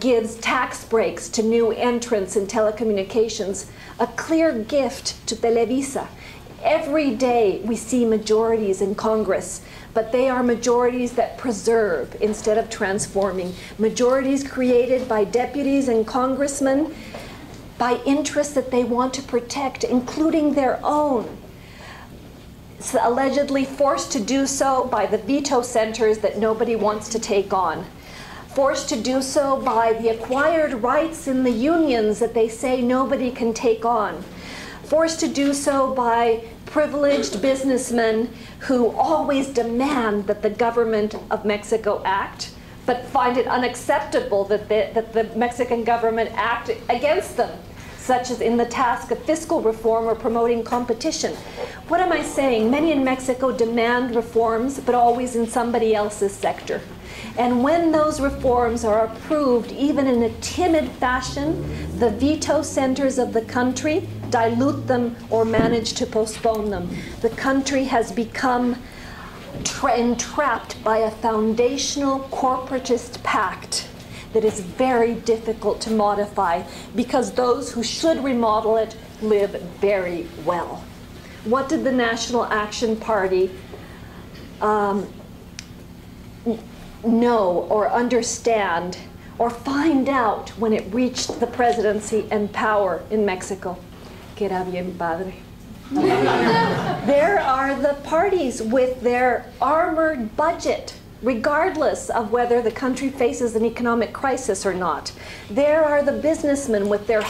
gives tax breaks to new entrants in telecommunications, a clear gift to Televisa. Every day we see majorities in Congress, but they are majorities that preserve instead of transforming. Majorities created by deputies and congressmen by interests that they want to protect, including their own. So allegedly forced to do so by the veto centers that nobody wants to take on. Forced to do so by the acquired rights in the unions that they say nobody can take on. Forced to do so by privileged businessmen who always demand that the government of Mexico act, but find it unacceptable that the Mexican government act against them, such as in the task of fiscal reform or promoting competition. What am I saying? Many in Mexico demand reforms, but always in somebody else's sector. And when those reforms are approved, even in a timid fashion, the veto centers of the country dilute them or manage to postpone them. The country has become entrapped by a foundational corporatist pact that is very difficult to modify because those who should remodel it live very well. What did the National Action Party know or understand or find out when it reached the presidency and power in Mexico? Que era bien padre. There are the parties with their armored budget, regardless of whether the country faces an economic crisis or not. There are the businessmen with their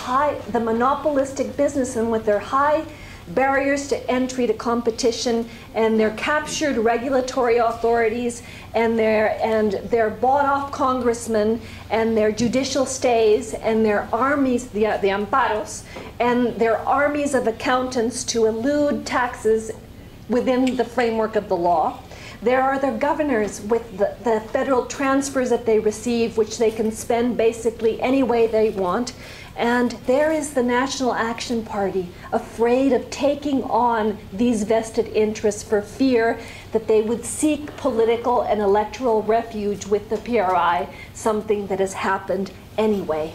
the monopolistic businessmen with their high barriers to entry to competition and their captured regulatory authorities and their bought off congressmen and their judicial stays and their armies, the amparos, and their armies of accountants to elude taxes within the framework of the law. There are the governors with the federal transfers that they receive, which they can spend basically any way they want. And there is the National Action Party, afraid of taking on these vested interests for fear that they would seek political and electoral refuge with the PRI, something that has happened anyway.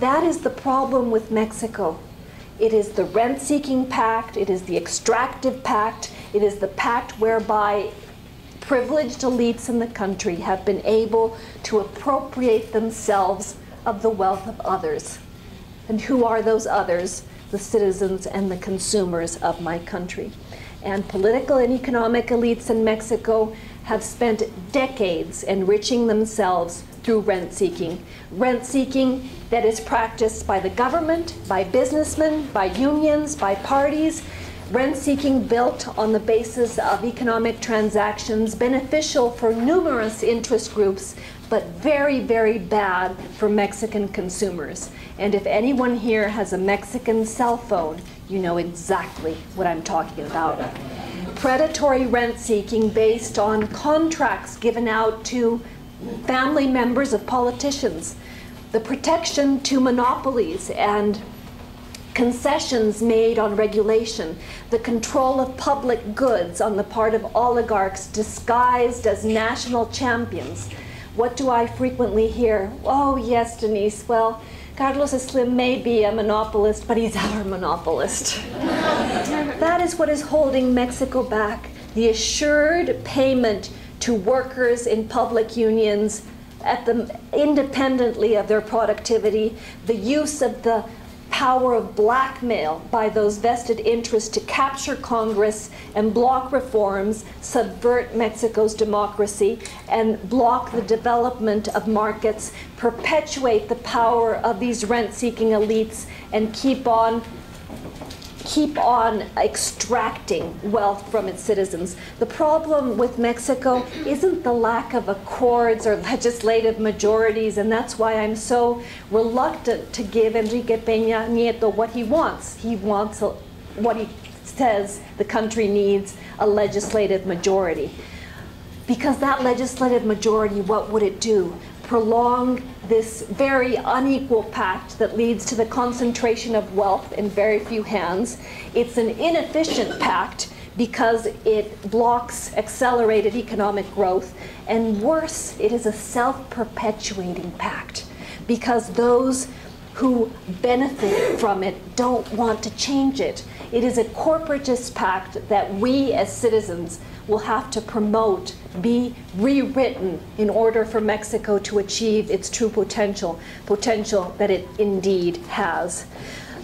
That is the problem with Mexico. It is the rent-seeking pact, it is the extractive pact, it is the pact whereby privileged elites in the country have been able to appropriate themselves of the wealth of others. And who are those others? The citizens and the consumers of my country. And political and economic elites in Mexico have spent decades enriching themselves through rent-seeking. Rent-seeking that is practiced by the government, by businessmen, by unions, by parties. Rent-seeking built on the basis of economic transactions, beneficial for numerous interest groups, but very, very bad for Mexican consumers. And if anyone here has a Mexican cell phone, you know exactly what I'm talking about. Predatory rent-seeking based on contracts given out to family members of politicians, the protection to monopolies and concessions made on regulation, the control of public goods on the part of oligarchs disguised as national champions. What do I frequently hear? Oh yes, Denise, well, Carlos Slim may be a monopolist, but he's our monopolist. That is what is holding Mexico back, the assured payment to workers in public unions independently of their productivity, the use of the power of blackmail by those vested interests to capture Congress and block reforms, subvert Mexico's democracy, and block the development of markets, perpetuate the power of these rent-seeking elites, and keep on keep on extracting wealth from its citizens. The problem with Mexico isn't the lack of accords or legislative majorities, and that's why I'm so reluctant to give Enrique Peña Nieto what he wants. He wants what he says the country needs, a legislative majority. Because that legislative majority, what would it do? Prolong this very unequal pact that leads to the concentration of wealth in very few hands. It's an inefficient pact because it blocks accelerated economic growth. And worse, it is a self-perpetuating pact because those who benefit from it don't want to change it. It is a corporatist pact that we as citizens will have to promote, be rewritten in order for Mexico to achieve its true potential that it indeed has.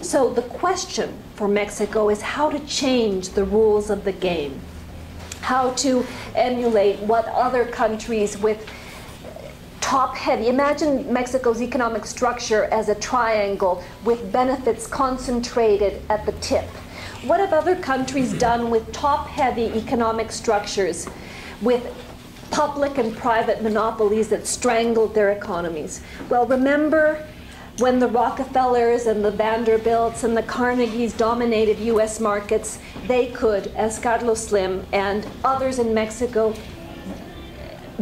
So the question for Mexico is how to change the rules of the game, how to emulate what other countries with top-heavy. Imagine Mexico's economic structure as a triangle with benefits concentrated at the tip. What have other countries done with top-heavy economic structures, with public and private monopolies that strangled their economies? Well, remember when the Rockefellers and the Vanderbilts and the Carnegies dominated U.S. markets? They could, as Carlos Slim and others in Mexico,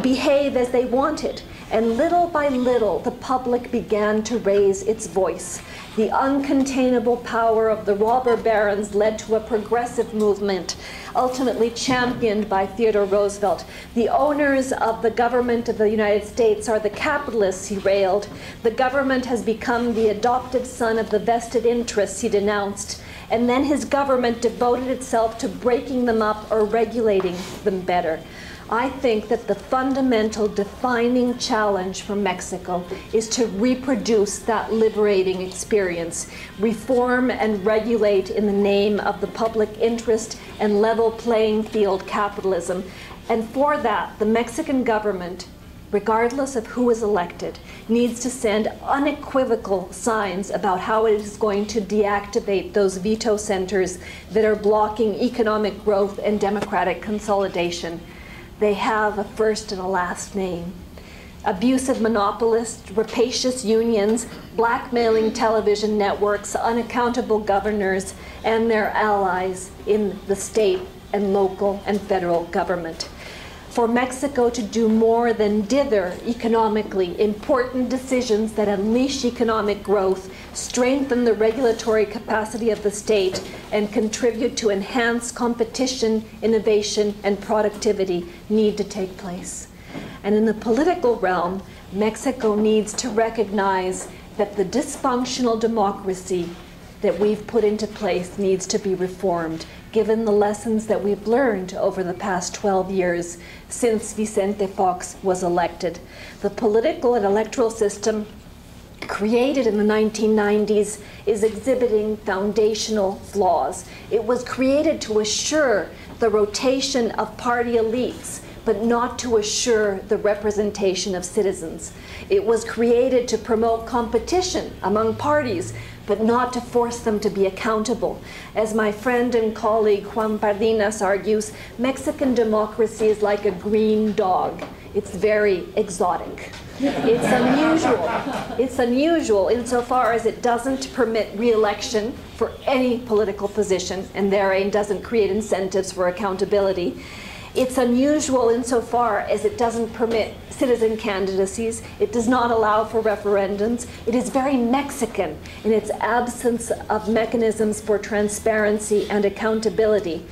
behave as they wanted. And little by little, the public began to raise its voice. The uncontainable power of the robber barons led to a progressive movement, ultimately championed by Theodore Roosevelt. The owners of the government of the United States are the capitalists, he railed. The government has become the adoptive son of the vested interests, he denounced. And then his government devoted itself to breaking them up or regulating them better. I think that the fundamental defining challenge for Mexico is to reproduce that liberating experience, reform and regulate in the name of the public interest and level playing field capitalism. And for that, the Mexican government, regardless of who is elected, needs to send unequivocal signs about how it is going to deactivate those veto centers that are blocking economic growth and democratic consolidation. They have a first and a last name. Abusive monopolists, rapacious unions, blackmailing television networks, unaccountable governors, and their allies in the state and local and federal government. For Mexico to do more than dither economically, important decisions that unleash economic growth, strengthen the regulatory capacity of the state, and contribute to enhanced competition, innovation, and productivity need to take place. And in the political realm, Mexico needs to recognize that the dysfunctional democracy that we've put into place needs to be reformed, given the lessons that we've learned over the past 12 years since Vicente Fox was elected. The political and electoral system created in the 1990s is exhibiting foundational flaws. It was created to assure the rotation of party elites, but not to assure the representation of citizens. It was created to promote competition among parties, but not to force them to be accountable. As my friend and colleague Juan Pardinas argues, Mexican democracy is like a green dog. It's very exotic. It's unusual. It's unusual insofar as it doesn't permit re-election for any political position, and therein doesn't create incentives for accountability. It's unusual insofar as it doesn't permit citizen candidacies. It does not allow for referendums. It is very Mexican in its absence of mechanisms for transparency and accountability.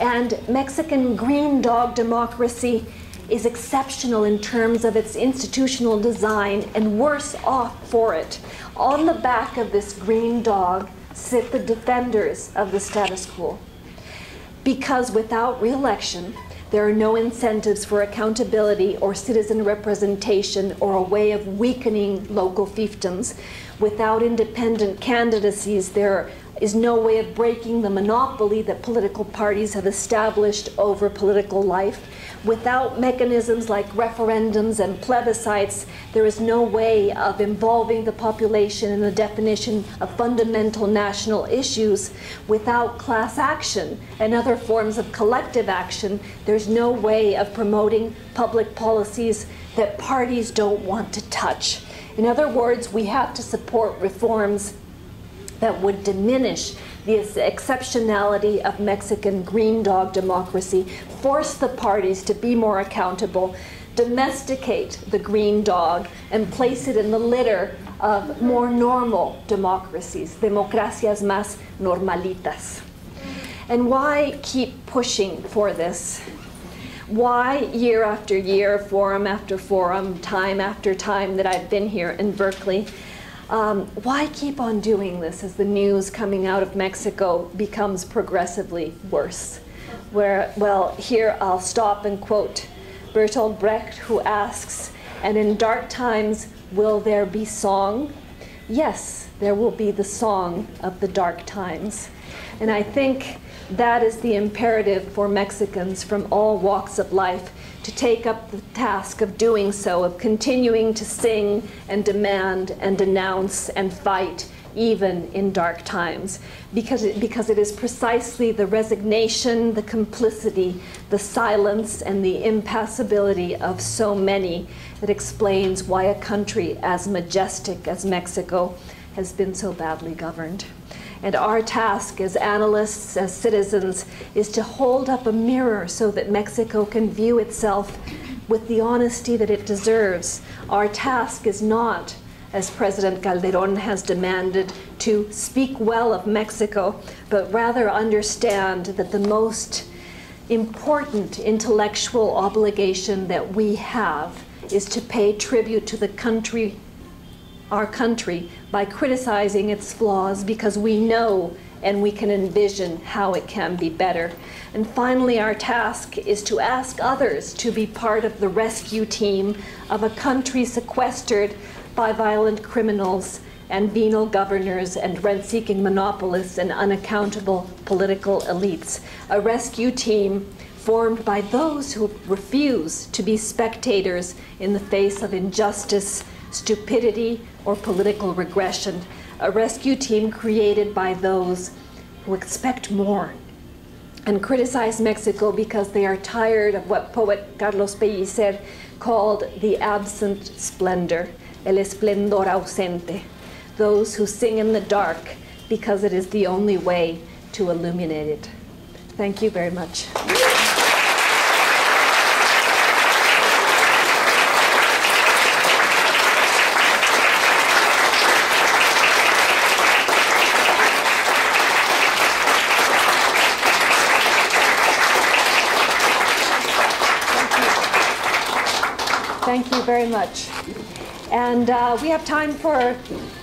And Mexican green dog democracy is exceptional in terms of its institutional design and worse off for it. On the back of this green dog sit the defenders of the status quo. Because without re-election, there are no incentives for accountability or citizen representation or a way of weakening local fiefdoms. Without independent candidacies, there are is no way of breaking the monopoly that political parties have established over political life. Without mechanisms like referendums and plebiscites, there is no way of involving the population in the definition of fundamental national issues. Without class action and other forms of collective action, there's no way of promoting public policies that parties don't want to touch. In other words, we have to support reforms that would diminish the exceptionality of Mexican green dog democracy, force the parties to be more accountable, domesticate the green dog, and place it in the litter of more normal democracies, democracias más normalitas. And why keep pushing for this? Why, year after year, forum after forum, time after time that I've been here in Berkeley, why keep on doing this as the news coming out of Mexico becomes progressively worse? Well, here I'll stop and quote Bertolt Brecht, who asks, "And in dark times, will there be song? Yes, there will be the song of the dark times." And I think that is the imperative for Mexicans from all walks of life, to take up the task of doing so, of continuing to sing and demand and denounce and fight, even in dark times, because it is precisely the resignation, the complicity, the silence, and the impassibility of so many that explains why a country as majestic as Mexico has been so badly governed. And our task as analysts, as citizens, is to hold up a mirror so that Mexico can view itself with the honesty that it deserves. Our task is not, as President Calderon has demanded, to speak well of Mexico, but rather understand that the most important intellectual obligation that we have is to pay tribute to the country, our country, by criticizing its flaws, because we know and we can envision how it can be better. And finally, our task is to ask others to be part of the rescue team of a country sequestered by violent criminals and venal governors and rent-seeking monopolists and unaccountable political elites, a rescue team formed by those who refuse to be spectators in the face of injustice, stupidity, or political regression, a rescue team created by those who expect more and criticize Mexico because they are tired of what poet Carlos Pellicer called the absent splendor, el esplendor ausente, those who sing in the dark because it is the only way to illuminate it. Thank you very much. Thank you very much. And we have time for,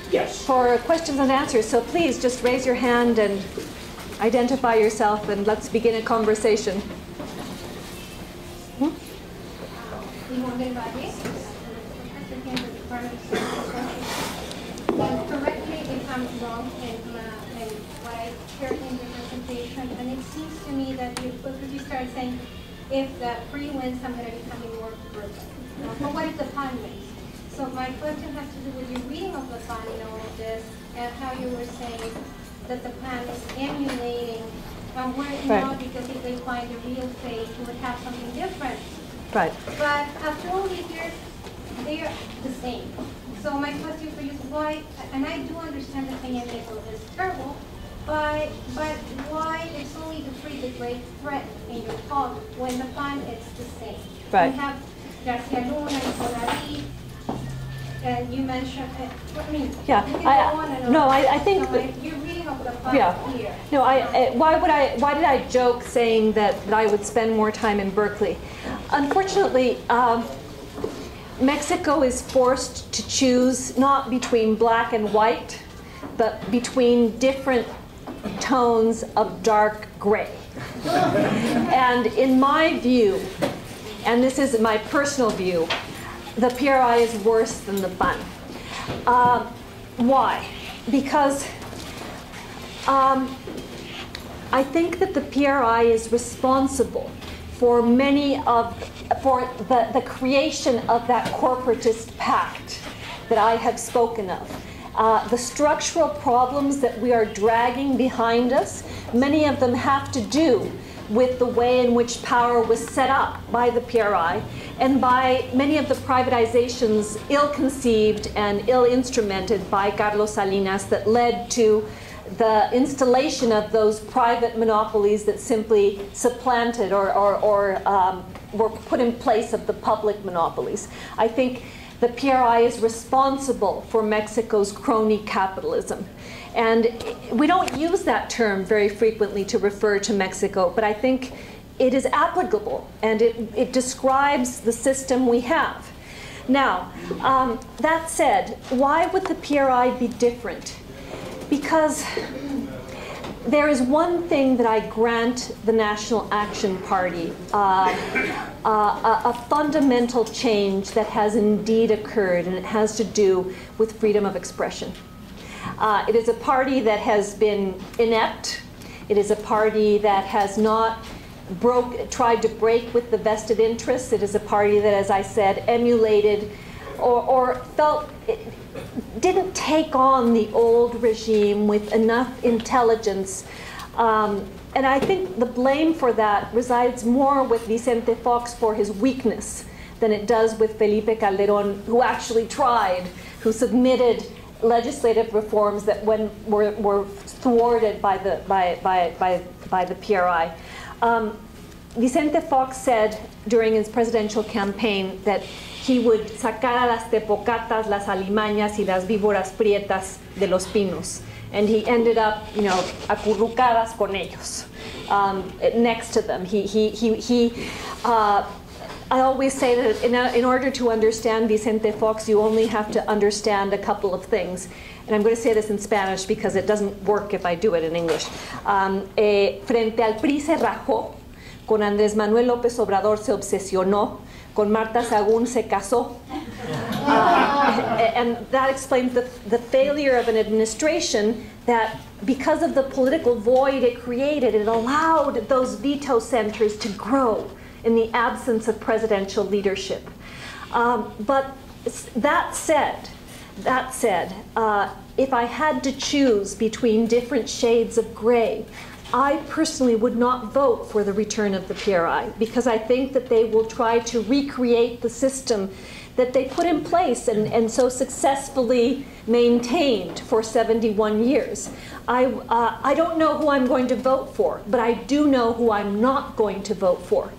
yes, for questions and answers. So please just raise your hand and identify yourself, and let's begin a conversation. Correct me if I'm wrong in what I heard in your presentation, and it seems to me that you start saying, if the PRI wins, I'm going to become more progressive. But what if the PAN wins? So my question has to do with your reading of the PAN in all of this, and how you were saying that the PAN is emulating, and where you know, because if they find the real faith, you would have something different. Right. But after all these years, they are the same. So my question for you is why, and I do understand that Peña Nieto is terrible, but why it's only the PRI the great threat in your talk when the PAN is the same? Right. We have Garcia Luna and Solari, and you mentioned, I mean, yeah, I think so that, you're reading of the PAN here. No, why did I joke saying that I would spend more time in Berkeley? Unfortunately, Mexico is forced to choose not between black and white, but between different tones of dark gray. And in my view, and this is my personal view, the PRI is worse than the PAN. Why? Because I think that the PRI is responsible for the creation of that corporatist pact that I have spoken of. The structural problems that we are dragging behind us, many of them have to do with the way in which power was set up by the PRI and by many of the privatizations ill-conceived and ill-instrumented by Carlos Salinas that led to the installation of those private monopolies that simply supplanted or were put in place of the public monopolies. I think the PRI is responsible for Mexico's crony capitalism. And we don't use that term very frequently to refer to Mexico, but I think it is applicable and it describes the system we have. Now, that said, why would the PRI be different? Because there is one thing that I grant the National Action Party, a fundamental change that has indeed occurred, and it has to do with freedom of expression. It is a party that has been inept. It is a party that has not tried to break with the vested interests. It is a party that, as I said, emulated or felt it didn't take on the old regime with enough intelligence. And I think the blame for that resides more with Vicente Fox for his weakness than it does with Felipe Calderon, who actually tried, who submitted legislative reforms that were thwarted by the PRI. Vicente Fox said during his presidential campaign that he would sacar a las tepocatas, las alimañas y las víboras prietas de Los Pinos. And he ended up, you know, acurrucadas con ellos, next to them. I always say that in order to understand Vicente Fox, you only have to understand a couple of things. And I'm going to say this in Spanish because it doesn't work if I do it in English. Frente al PRI se rajó, con Andrés Manuel López Obrador se obsesionó, con Marta Sagún se casó. And that explains the failure of an administration that, because of the political void it created, it allowed those veto centers to grow in the absence of presidential leadership. But that said, if I had to choose between different shades of gray, I personally would not vote for the return of the PRI, because I think that they will try to recreate the system that they put in place and so successfully maintained for 71 years. I don't know who I'm going to vote for, but I do know who I'm not going to vote for.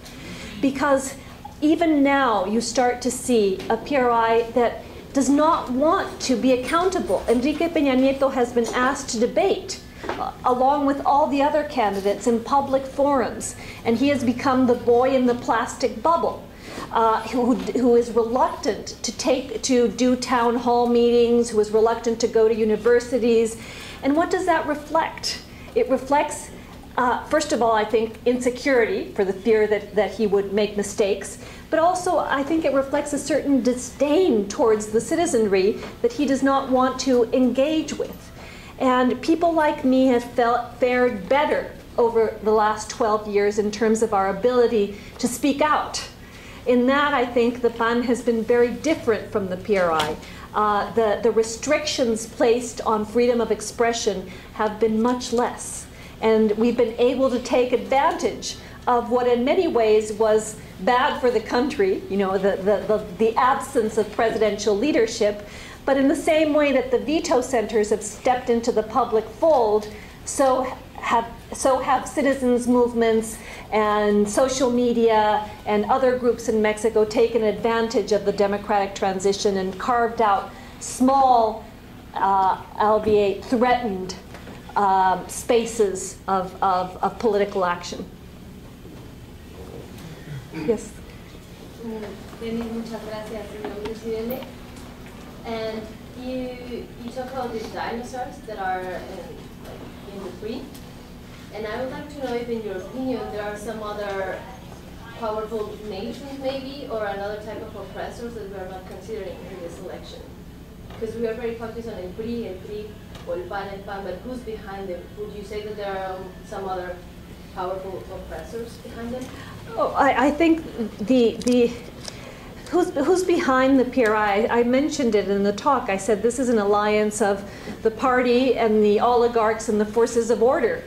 Because even now you start to see a PRI that does not want to be accountable. Enrique Peña Nieto has been asked to debate along with all the other candidates in public forums, and he has become the boy in the plastic bubble, who is reluctant to do town hall meetings, who is reluctant to go to universities. And what does that reflect? It reflects, first of all, I think, insecurity for the fear that he would make mistakes, but also I think it reflects a certain disdain towards the citizenry that he does not want to engage with. And people like me have fared better over the last 12 years in terms of our ability to speak out. In that, I think the PAN has been very different from the PRI. The restrictions placed on freedom of expression have been much less. And we've been able to take advantage of what in many ways was bad for the country, you know, the absence of presidential leadership. But in the same way that the veto centers have stepped into the public fold, so have citizens' movements and social media and other groups in Mexico taken advantage of the democratic transition and carved out small, albeit threatened, spaces of political action. Yes. Denise, muchas gracias, señor presidente. And you talk about these dinosaurs that are in the PRI, and I would like to know if, in your opinion, there are some other powerful nations, maybe, or another type of oppressors that we are not considering in this election, because we are very focused on the PRI or you find and find, but who's behind them? Would you say that there are some other powerful oppressors behind them? Oh, I think the who's behind the PRI? I mentioned it in the talk. I said this is an alliance of the party and the oligarchs and the forces of order,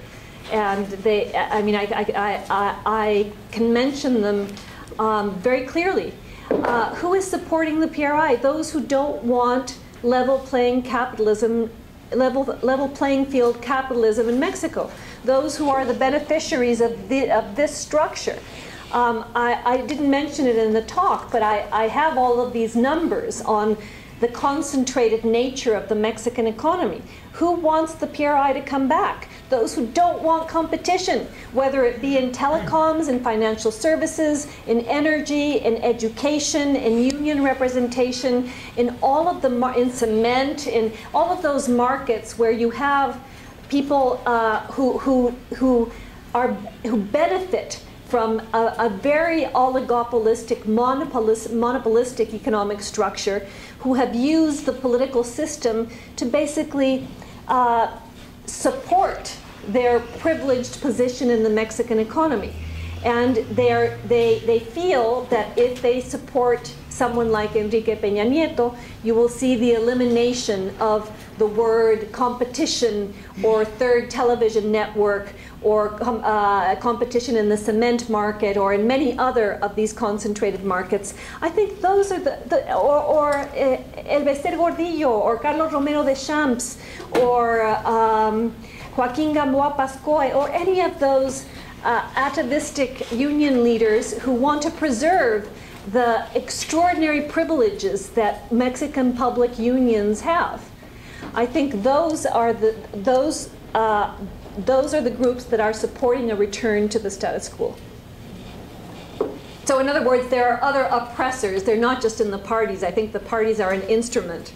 and they. I mean, I can mention them very clearly. Who is supporting the PRI? Those who don't want level playing capitalism, level playing field capitalism in Mexico. Those who are the beneficiaries of this structure. I didn't mention it in the talk, but I have all of these numbers on the concentrated nature of the Mexican economy. Who wants the PRI to come back? Those who don't want competition, whether it be in telecoms, in financial services, in energy, in education, in union representation, in all of the in cement, in all of those markets where you have people who benefit from a very oligopolistic, monopolistic economic structure, who have used the political system to basically support their privileged position in the Mexican economy. And they feel that if they support someone like Enrique Peña Nieto, you will see the elimination of the word competition or third television network or competition in the cement market or in many other of these concentrated markets. I think those are or El Bester Gordillo or Carlos Romero de Champs or Joaquín Gamboa Pascoe or any of those atavistic union leaders who want to preserve the extraordinary privileges that Mexican public unions have. I think those are the groups that are supporting a return to the status quo. So in other words, there are other oppressors. They're not just in the parties. I think the parties are an instrument.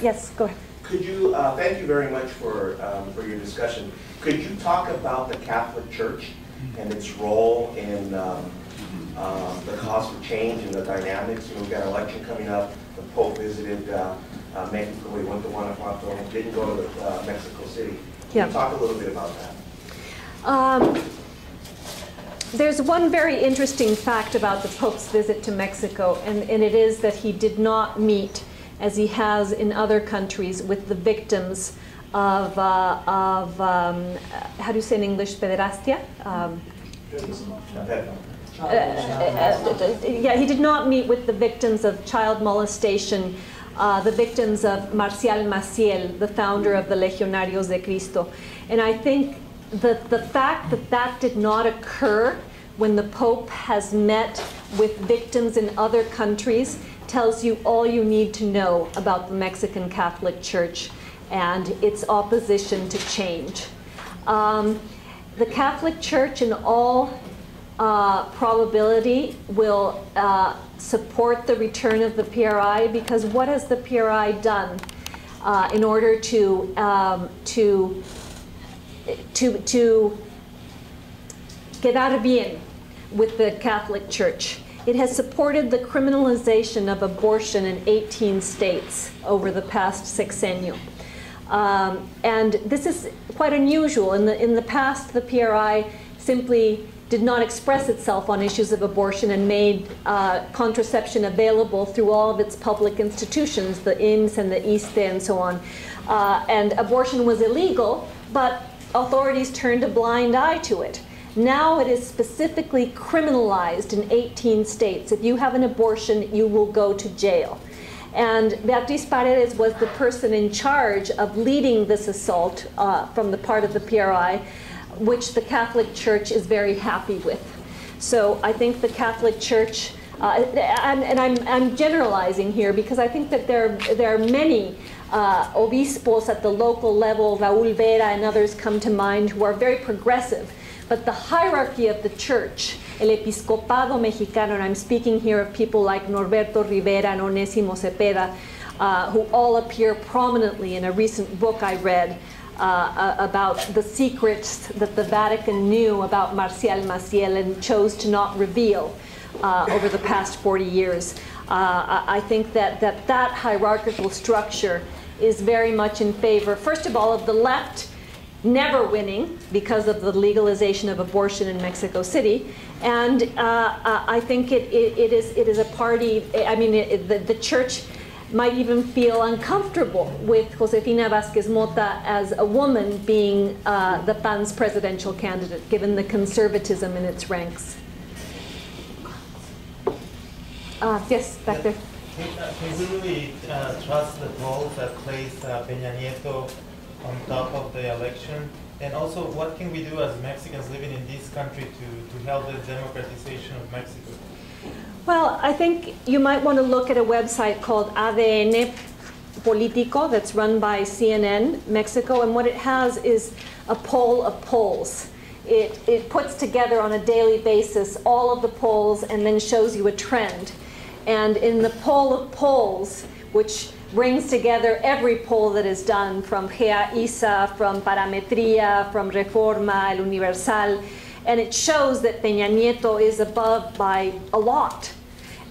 Yes, go ahead. Could you, thank you very much for your discussion. Could you talk about the Catholic Church and its role in the cause for change and the dynamics? You know, we've got an election coming up. The Pope visited Mexico. He went to Guanajuato and didn't go to Mexico City. Can you talk a little bit about that? There's one very interesting fact about the Pope's visit to Mexico, and it is that he did not meet, as he has in other countries, with the victims of how do you say in English, pederastia? Yeah, he did not meet with the victims of child molestation, the victims of Marcial Maciel, the founder of the Legionarios de Cristo. And I think that the fact that that did not occur when the Pope has met with victims in other countries tells you all you need to know about the Mexican Catholic Church and its opposition to change. The Catholic Church, in all probability, will support the return of the PRI, because what has the PRI done in order to quedar bien with the Catholic Church? It has supported the criminalization of abortion in 18 states over the past sexennial. And this is quite unusual. In the past, the PRI simply did not express itself on issues of abortion and made contraception available through all of its public institutions, the IMSS and the ISSSTE and so on. And abortion was illegal, but authorities turned a blind eye to it. Now it is specifically criminalized in 18 states. If you have an abortion, you will go to jail. And Beatriz Paredes was the person in charge of leading this assault from the part of the PRI, which the Catholic Church is very happy with. So I think the Catholic Church, and I'm generalizing here, because I think that there are many obispos at the local level, Raúl Vera and others come to mind, who are very progressive. But the hierarchy of the church, el episcopado mexicano, and I'm speaking here of people like Norberto Rivera and Onésimo Cepeda, who all appear prominently in a recent book I read about the secrets that the Vatican knew about Marcial Maciel and chose to not reveal over the past 40 years. I think that that hierarchical structure is very much in favor, first of all, of the left never winning because of the legalization of abortion in Mexico City, and I think it is a party. I mean, the church might even feel uncomfortable with Josefina Vázquez Mota as a woman being the PAN's presidential candidate, given the conservatism in its ranks. Yes, back there. Can you really trust the polls that place Peña Nieto on top of the election? And also, what can we do as Mexicans living in this country to help the democratization of Mexico? Well, I think you might want to look at a website called ADN Politico that's run by CNN Mexico, and what it has is a poll of polls. It puts together on a daily basis all of the polls and then shows you a trend. And in the poll of polls, which brings together every poll that is done from GEA-ISA, from Parametría, from Reforma, El Universal, and it shows that Peña Nieto is above by a lot.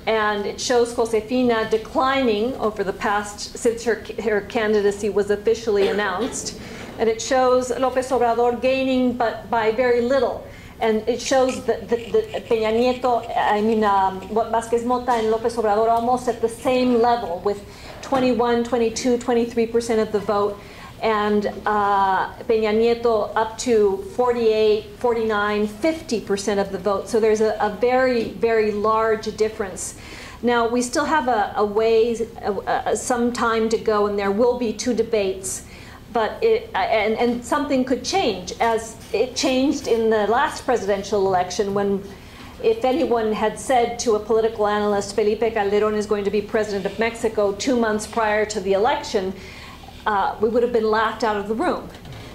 And it shows Josefina declining over the past, since her candidacy was officially announced. And it shows López Obrador gaining, but by very little. And it shows that Peña Nieto, I mean, Vázquez Mota and López Obrador almost at the same level with 21, 22, 23% of the vote, and Peña Nieto up to 48, 49, 50% of the vote. So there's a very, very large difference. Now, we still have a ways, some time to go, and there will be two debates. But and something could change, as it changed in the last presidential election, when if anyone had said to a political analyst, Felipe Calderon is going to be president of Mexico 2 months prior to the election, we would have been laughed out of the room.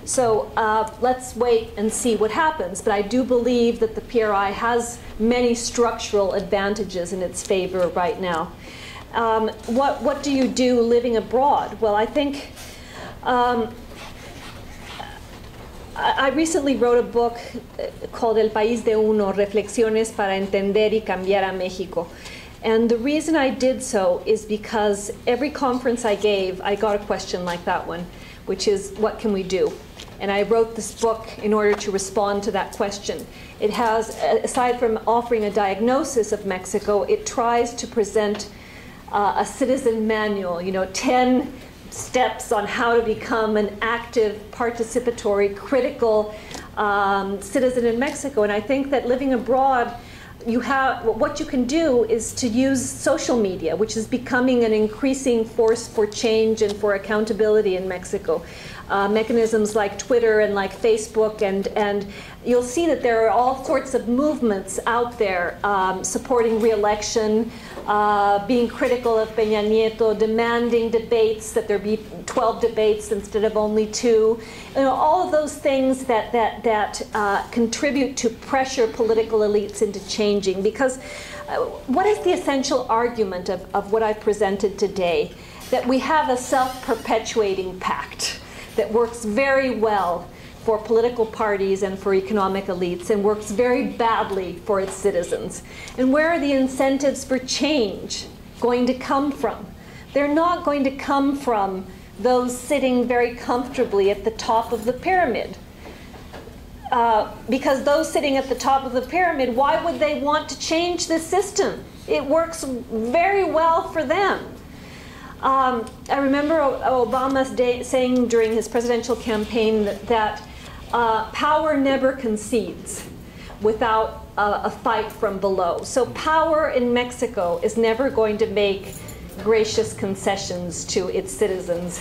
So let's wait and see what happens. But I do believe that the PRI has many structural advantages in its favor right now. What do you do living abroad? Well, I think I recently wrote a book called El País de Uno, Reflexiones para Entender y Cambiar a México. And the reason I did so is because every conference I gave, I got a question like that one, which is, what can we do? And I wrote this book in order to respond to that question. It has, aside from offering a diagnosis of Mexico, it tries to present a citizen manual, 10 steps on how to become an active, participatory, critical citizen in Mexico. And I think that living abroad, what you can do is to use social media, which is becoming an increasing force for change and for accountability in Mexico. Mechanisms like Twitter and like Facebook, and you'll see that there are all sorts of movements out there supporting re-election, being critical of Peña Nieto, demanding debates, that there be 12 debates instead of only 2. All of those things that contribute to pressure political elites into changing. Because what is the essential argument of what I presented today? That we have a self-perpetuating pact that works very well for political parties and for economic elites, and works very badly for its citizens. And where are the incentives for change going to come from? They're not going to come from those sitting very comfortably at the top of the pyramid. Because those sitting at the top of the pyramid, why would they want to change the system? It works very well for them. I remember Obama saying during his presidential campaign that power never concedes without a fight from below. So power in Mexico is never going to make gracious concessions to its citizens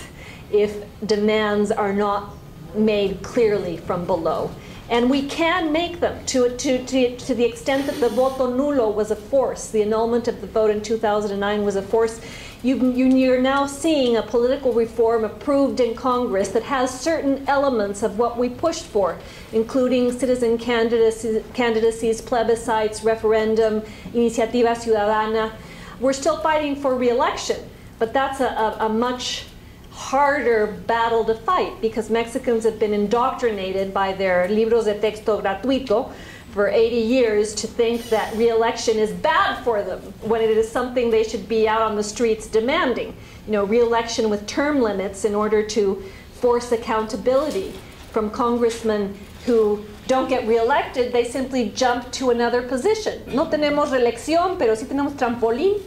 if demands are not made clearly from below. And we can make them to the extent that the voto nulo was a force. The annulment of the vote in 2009 was a force. You're now seeing a political reform approved in Congress that has certain elements of what we pushed for, including citizen candidacies, plebiscites, referendum, Iniciativa Ciudadana. We're still fighting for re-election, but that's a much harder battle to fight, because Mexicans have been indoctrinated by their libros de texto gratuito for 80 years to think that re-election is bad for them, when it is something they should be out on the streets demanding. You know, re-election with term limits in order to force accountability from congressmen who don't get re-elected, they simply jump to another position. No tenemos reelección, pero sí tenemos trampolín.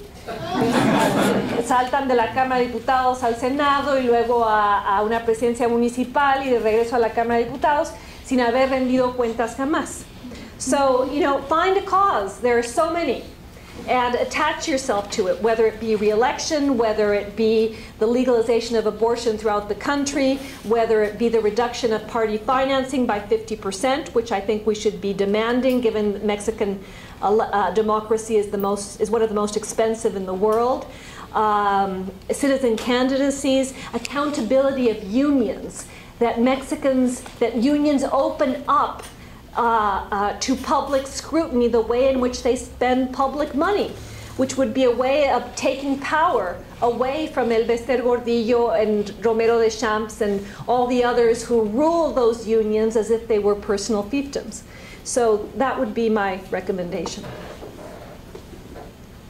Saltan de la Cámara de Diputados al Senado y luego a una presidencia municipal y de regreso a la Cámara de Diputados sin haber rendido cuentas jamás. So, you know, find a cause. There are so many. And attach yourself to it, whether it be re-election, whether it be the legalization of abortion throughout the country, whether it be the reduction of party financing by 50%, which I think we should be demanding, given Mexican democracy is one of the most expensive in the world. Citizen candidacies, accountability of unions, that unions open up to public scrutiny, the way in which they spend public money, which would be a way of taking power away from El Bester Gordillo and Romero de Champs and all the others who rule those unions as if they were personal fiefdoms. So that would be my recommendation.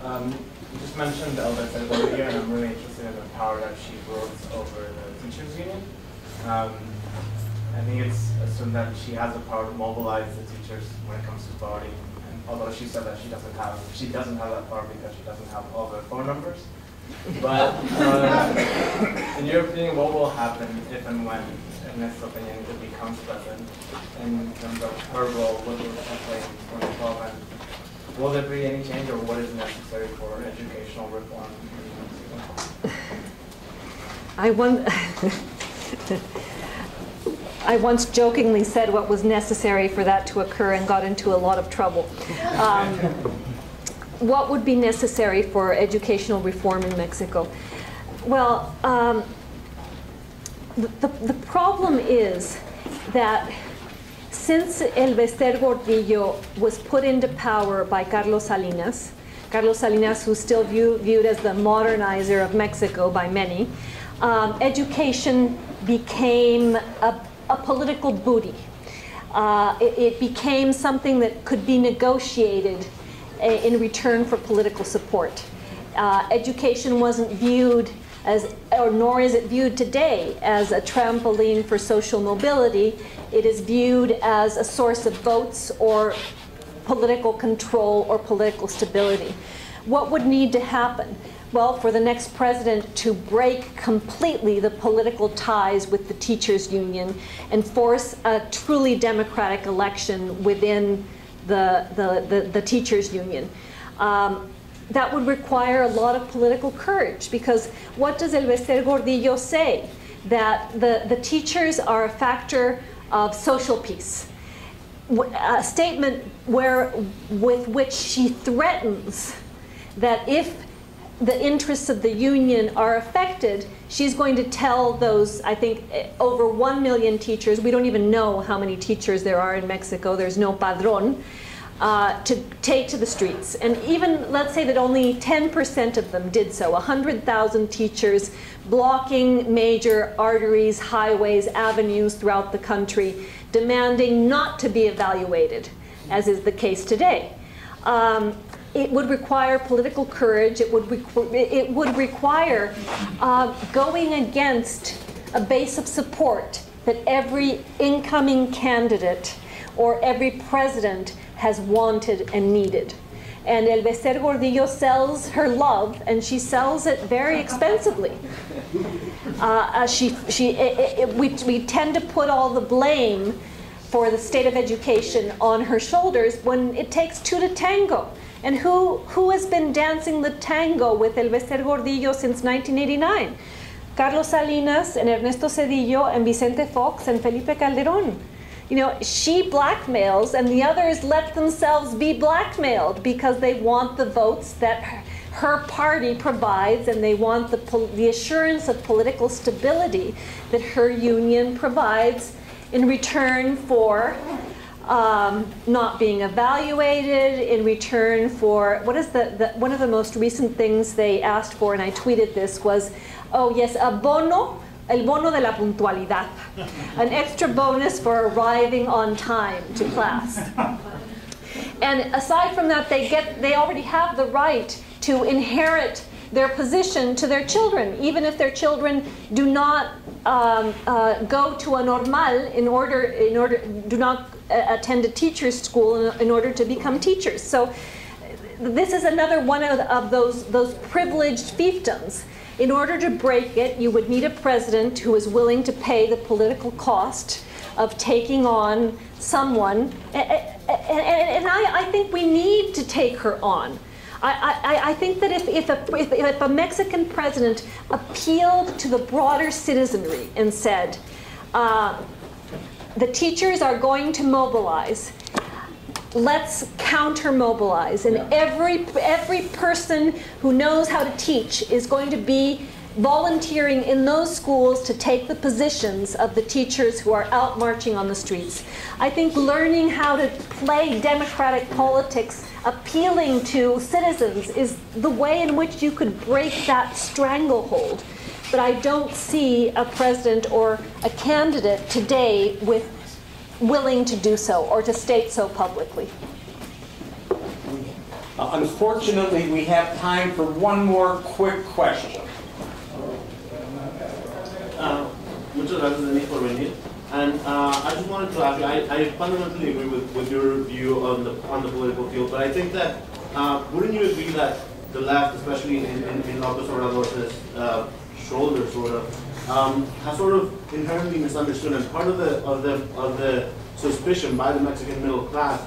You just mentioned El Bester Gordillo, and I'm really interested in the power that she wields over the teachers union. I think it's assumed that she has the power to mobilize the teachers when it comes to voting. And although she said that she doesn't have that power because she doesn't have all their phone numbers. But in your opinion, what will happen if and when Ernesto Peña Nieto becomes president in terms of her role, what will she play in 2012, and will there be any change, or what is necessary for educational reform? I once jokingly said what was necessary for that to occur and got into a lot of trouble. What would be necessary for educational reform in Mexico? Well, the problem is that since El Bester Gordillo was put into power by Carlos Salinas, who's still viewed as the modernizer of Mexico by many, education became a political booty. It became something that could be negotiated in return for political support. Education wasn't viewed as, or nor is it viewed today, as a trampoline for social mobility. It is viewed as a source of votes or political control or political stability. What would need to happen? Well, for the next president to break completely the political ties with the teachers union and force a truly democratic election within the teachers union. That would require a lot of political courage, because what does El Bester Gordillo say? That the teachers are a factor of social peace. A statement with which she threatens that if the interests of the union are affected, she's going to tell those, I think, over 1 million teachers, we don't even know how many teachers there are in Mexico, there's no padrón, to take to the streets. And even, let's say that only 10% of them did so, 100,000 teachers blocking major arteries, highways, avenues throughout the country, demanding not to be evaluated, as is the case today. It would require political courage. It would require going against a base of support that every incoming candidate or every president has wanted and needed. And El Bester Gordillo sells her love, and she sells it very expensively. We tend to put all the blame for the state of education on her shoulders when it takes two to tango. And who has been dancing the tango with El Bester Gordillo since 1989? Carlos Salinas and Ernesto Zedillo and Vicente Fox and Felipe Calderon. You know, she blackmails, and the others let themselves be blackmailed because they want the votes that her party provides, and they want the assurance of political stability that her union provides in return for not being evaluated, in return for, what is one of the most recent things they asked for, and I tweeted this, was, oh yes, a bono, el bono de la puntualidad, an extra bonus for arriving on time to class. And aside from that, they already have the right to inherit their position to their children, even if their children do not go to a normal do not attend a teacher's school in order to become teachers. So this is another one of those privileged fiefdoms. In order to break it, you would need a president who is willing to pay the political cost of taking on someone. And I think we need to take her on. I think that if a Mexican president appealed to the broader citizenry and said, the teachers are going to mobilize, let's counter-mobilize, and every person who knows how to teach is going to be volunteering in those schools to take the positions of the teachers who are out marching on the streets. I think learning how to play democratic politics, appealing to citizens, is the way in which you could break that stranglehold. But I don't see a president or a candidate today with willing to do so or to state so publicly. Unfortunately, we have time for one more quick question. Muchas gracias, Denise, for venir. And I just wanted to ask you, I fundamentally agree with your view on the political field, but I think that, wouldn't you agree that the left, especially in López Obrador's shoulder, sort of, has sort of inherently misunderstood, and part of the suspicion by the Mexican middle class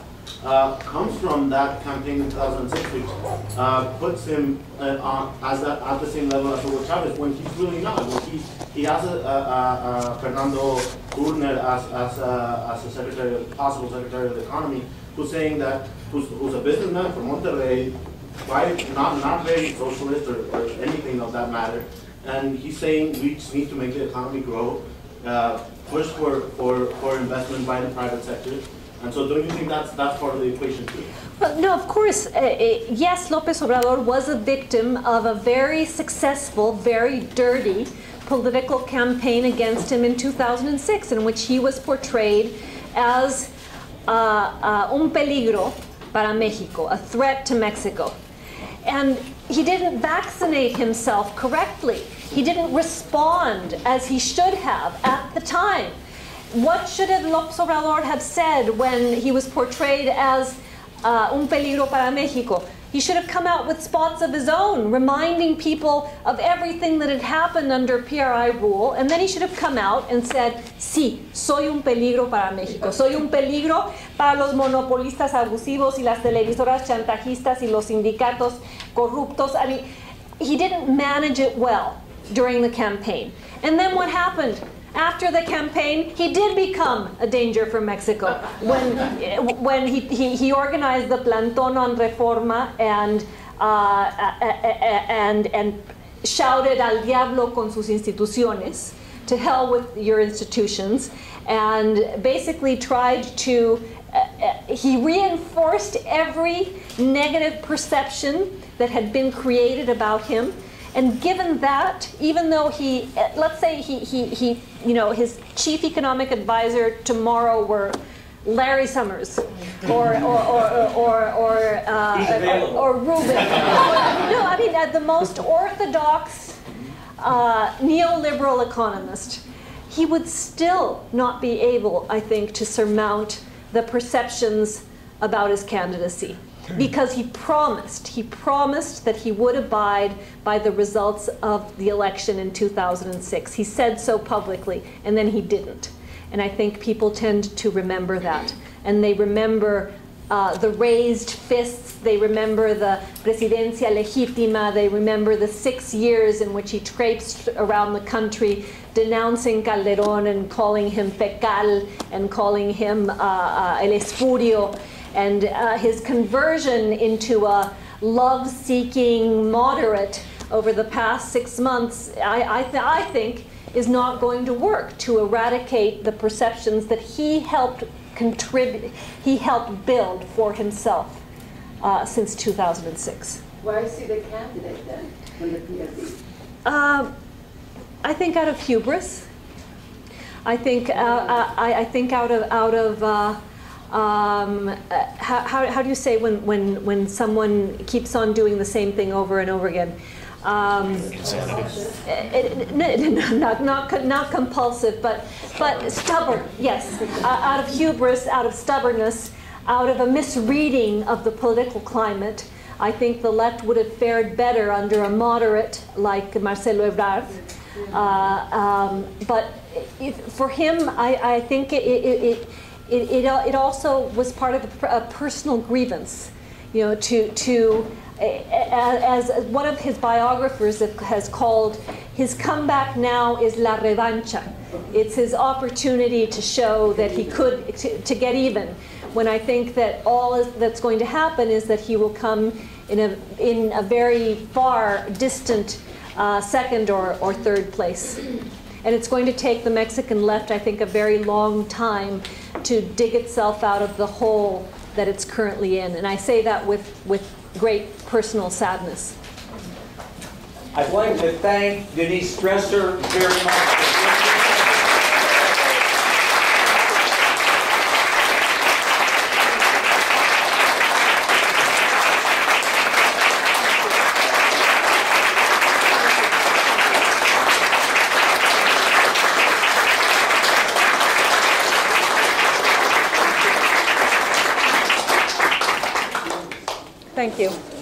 comes from that campaign in 2006, which puts him at the same level as Hugo Chavez, when he's really not. When he has a Fernando Gurner as a possible secretary of the economy, who's saying that, who's a businessman from Monterrey, quite not very socialist or anything of that matter, and he's saying we just need to make the economy grow, push for investment by the private sector. And so don't you think that's part of the equation too? Well, no, of course. Yes, López Obrador was a victim of a very successful, very dirty political campaign against him in 2006, in which he was portrayed as un peligro para Mexico, a threat to Mexico. And he didn't vaccinate himself correctly. He didn't respond as he should have at the time. What should López Obrador have said when he was portrayed as un peligro para México? He should have come out with spots of his own, reminding people of everything that had happened under PRI rule, and then he should have come out and said, sí, soy un peligro para México, soy un peligro para los monopolistas abusivos y las televisoras chantajistas y los sindicatos corruptos. I mean, he didn't manage it well during the campaign. And then what happened? After the campaign, he did become a danger for Mexico when he organized the plantón on Reforma and shouted al diablo con sus instituciones, to hell with your institutions, and basically tried to, he reinforced every negative perception that had been created about him. And given that, even though he, let's say he, you know, his chief economic advisor tomorrow were Larry Summers or Rubin. No, I mean the most orthodox neoliberal economist, he would still not be able, I think, to surmount the perceptions about his candidacy. Because he promised that he would abide by the results of the election in 2006. He said so publicly, and then he didn't. And I think people tend to remember that. And they remember the raised fists, they remember the presidencia legítima, they remember the 6 years in which he traipsed around the country denouncing Calderon and calling him fecal and calling him el espurio. And his conversion into a love-seeking moderate over the past 6 months, I think, is not going to work to eradicate the perceptions that he helped contribute, he helped build for himself since 2006. Why is he the candidate then for the PRD? I think out of hubris. I think out of How do you say when someone keeps on doing the same thing over and over again? Not compulsive, but stubborn. Yes, out of hubris, out of stubbornness, out of a misreading of the political climate. I think the left would have fared better under a moderate like Marcelo Ebrard. But for him, I think it also was part of a personal grievance, you know, as one of his biographers has called, his comeback now is la revancha. It's his opportunity to show that he could, to get even, when I think that all that's going to happen is that he will come in a very far distant second or third place. And it's going to take the Mexican left, I think, a very long time to dig itself out of the hole that it's currently in. And I say that with great personal sadness. I'd like to thank Denise Dresser very much. Thank you.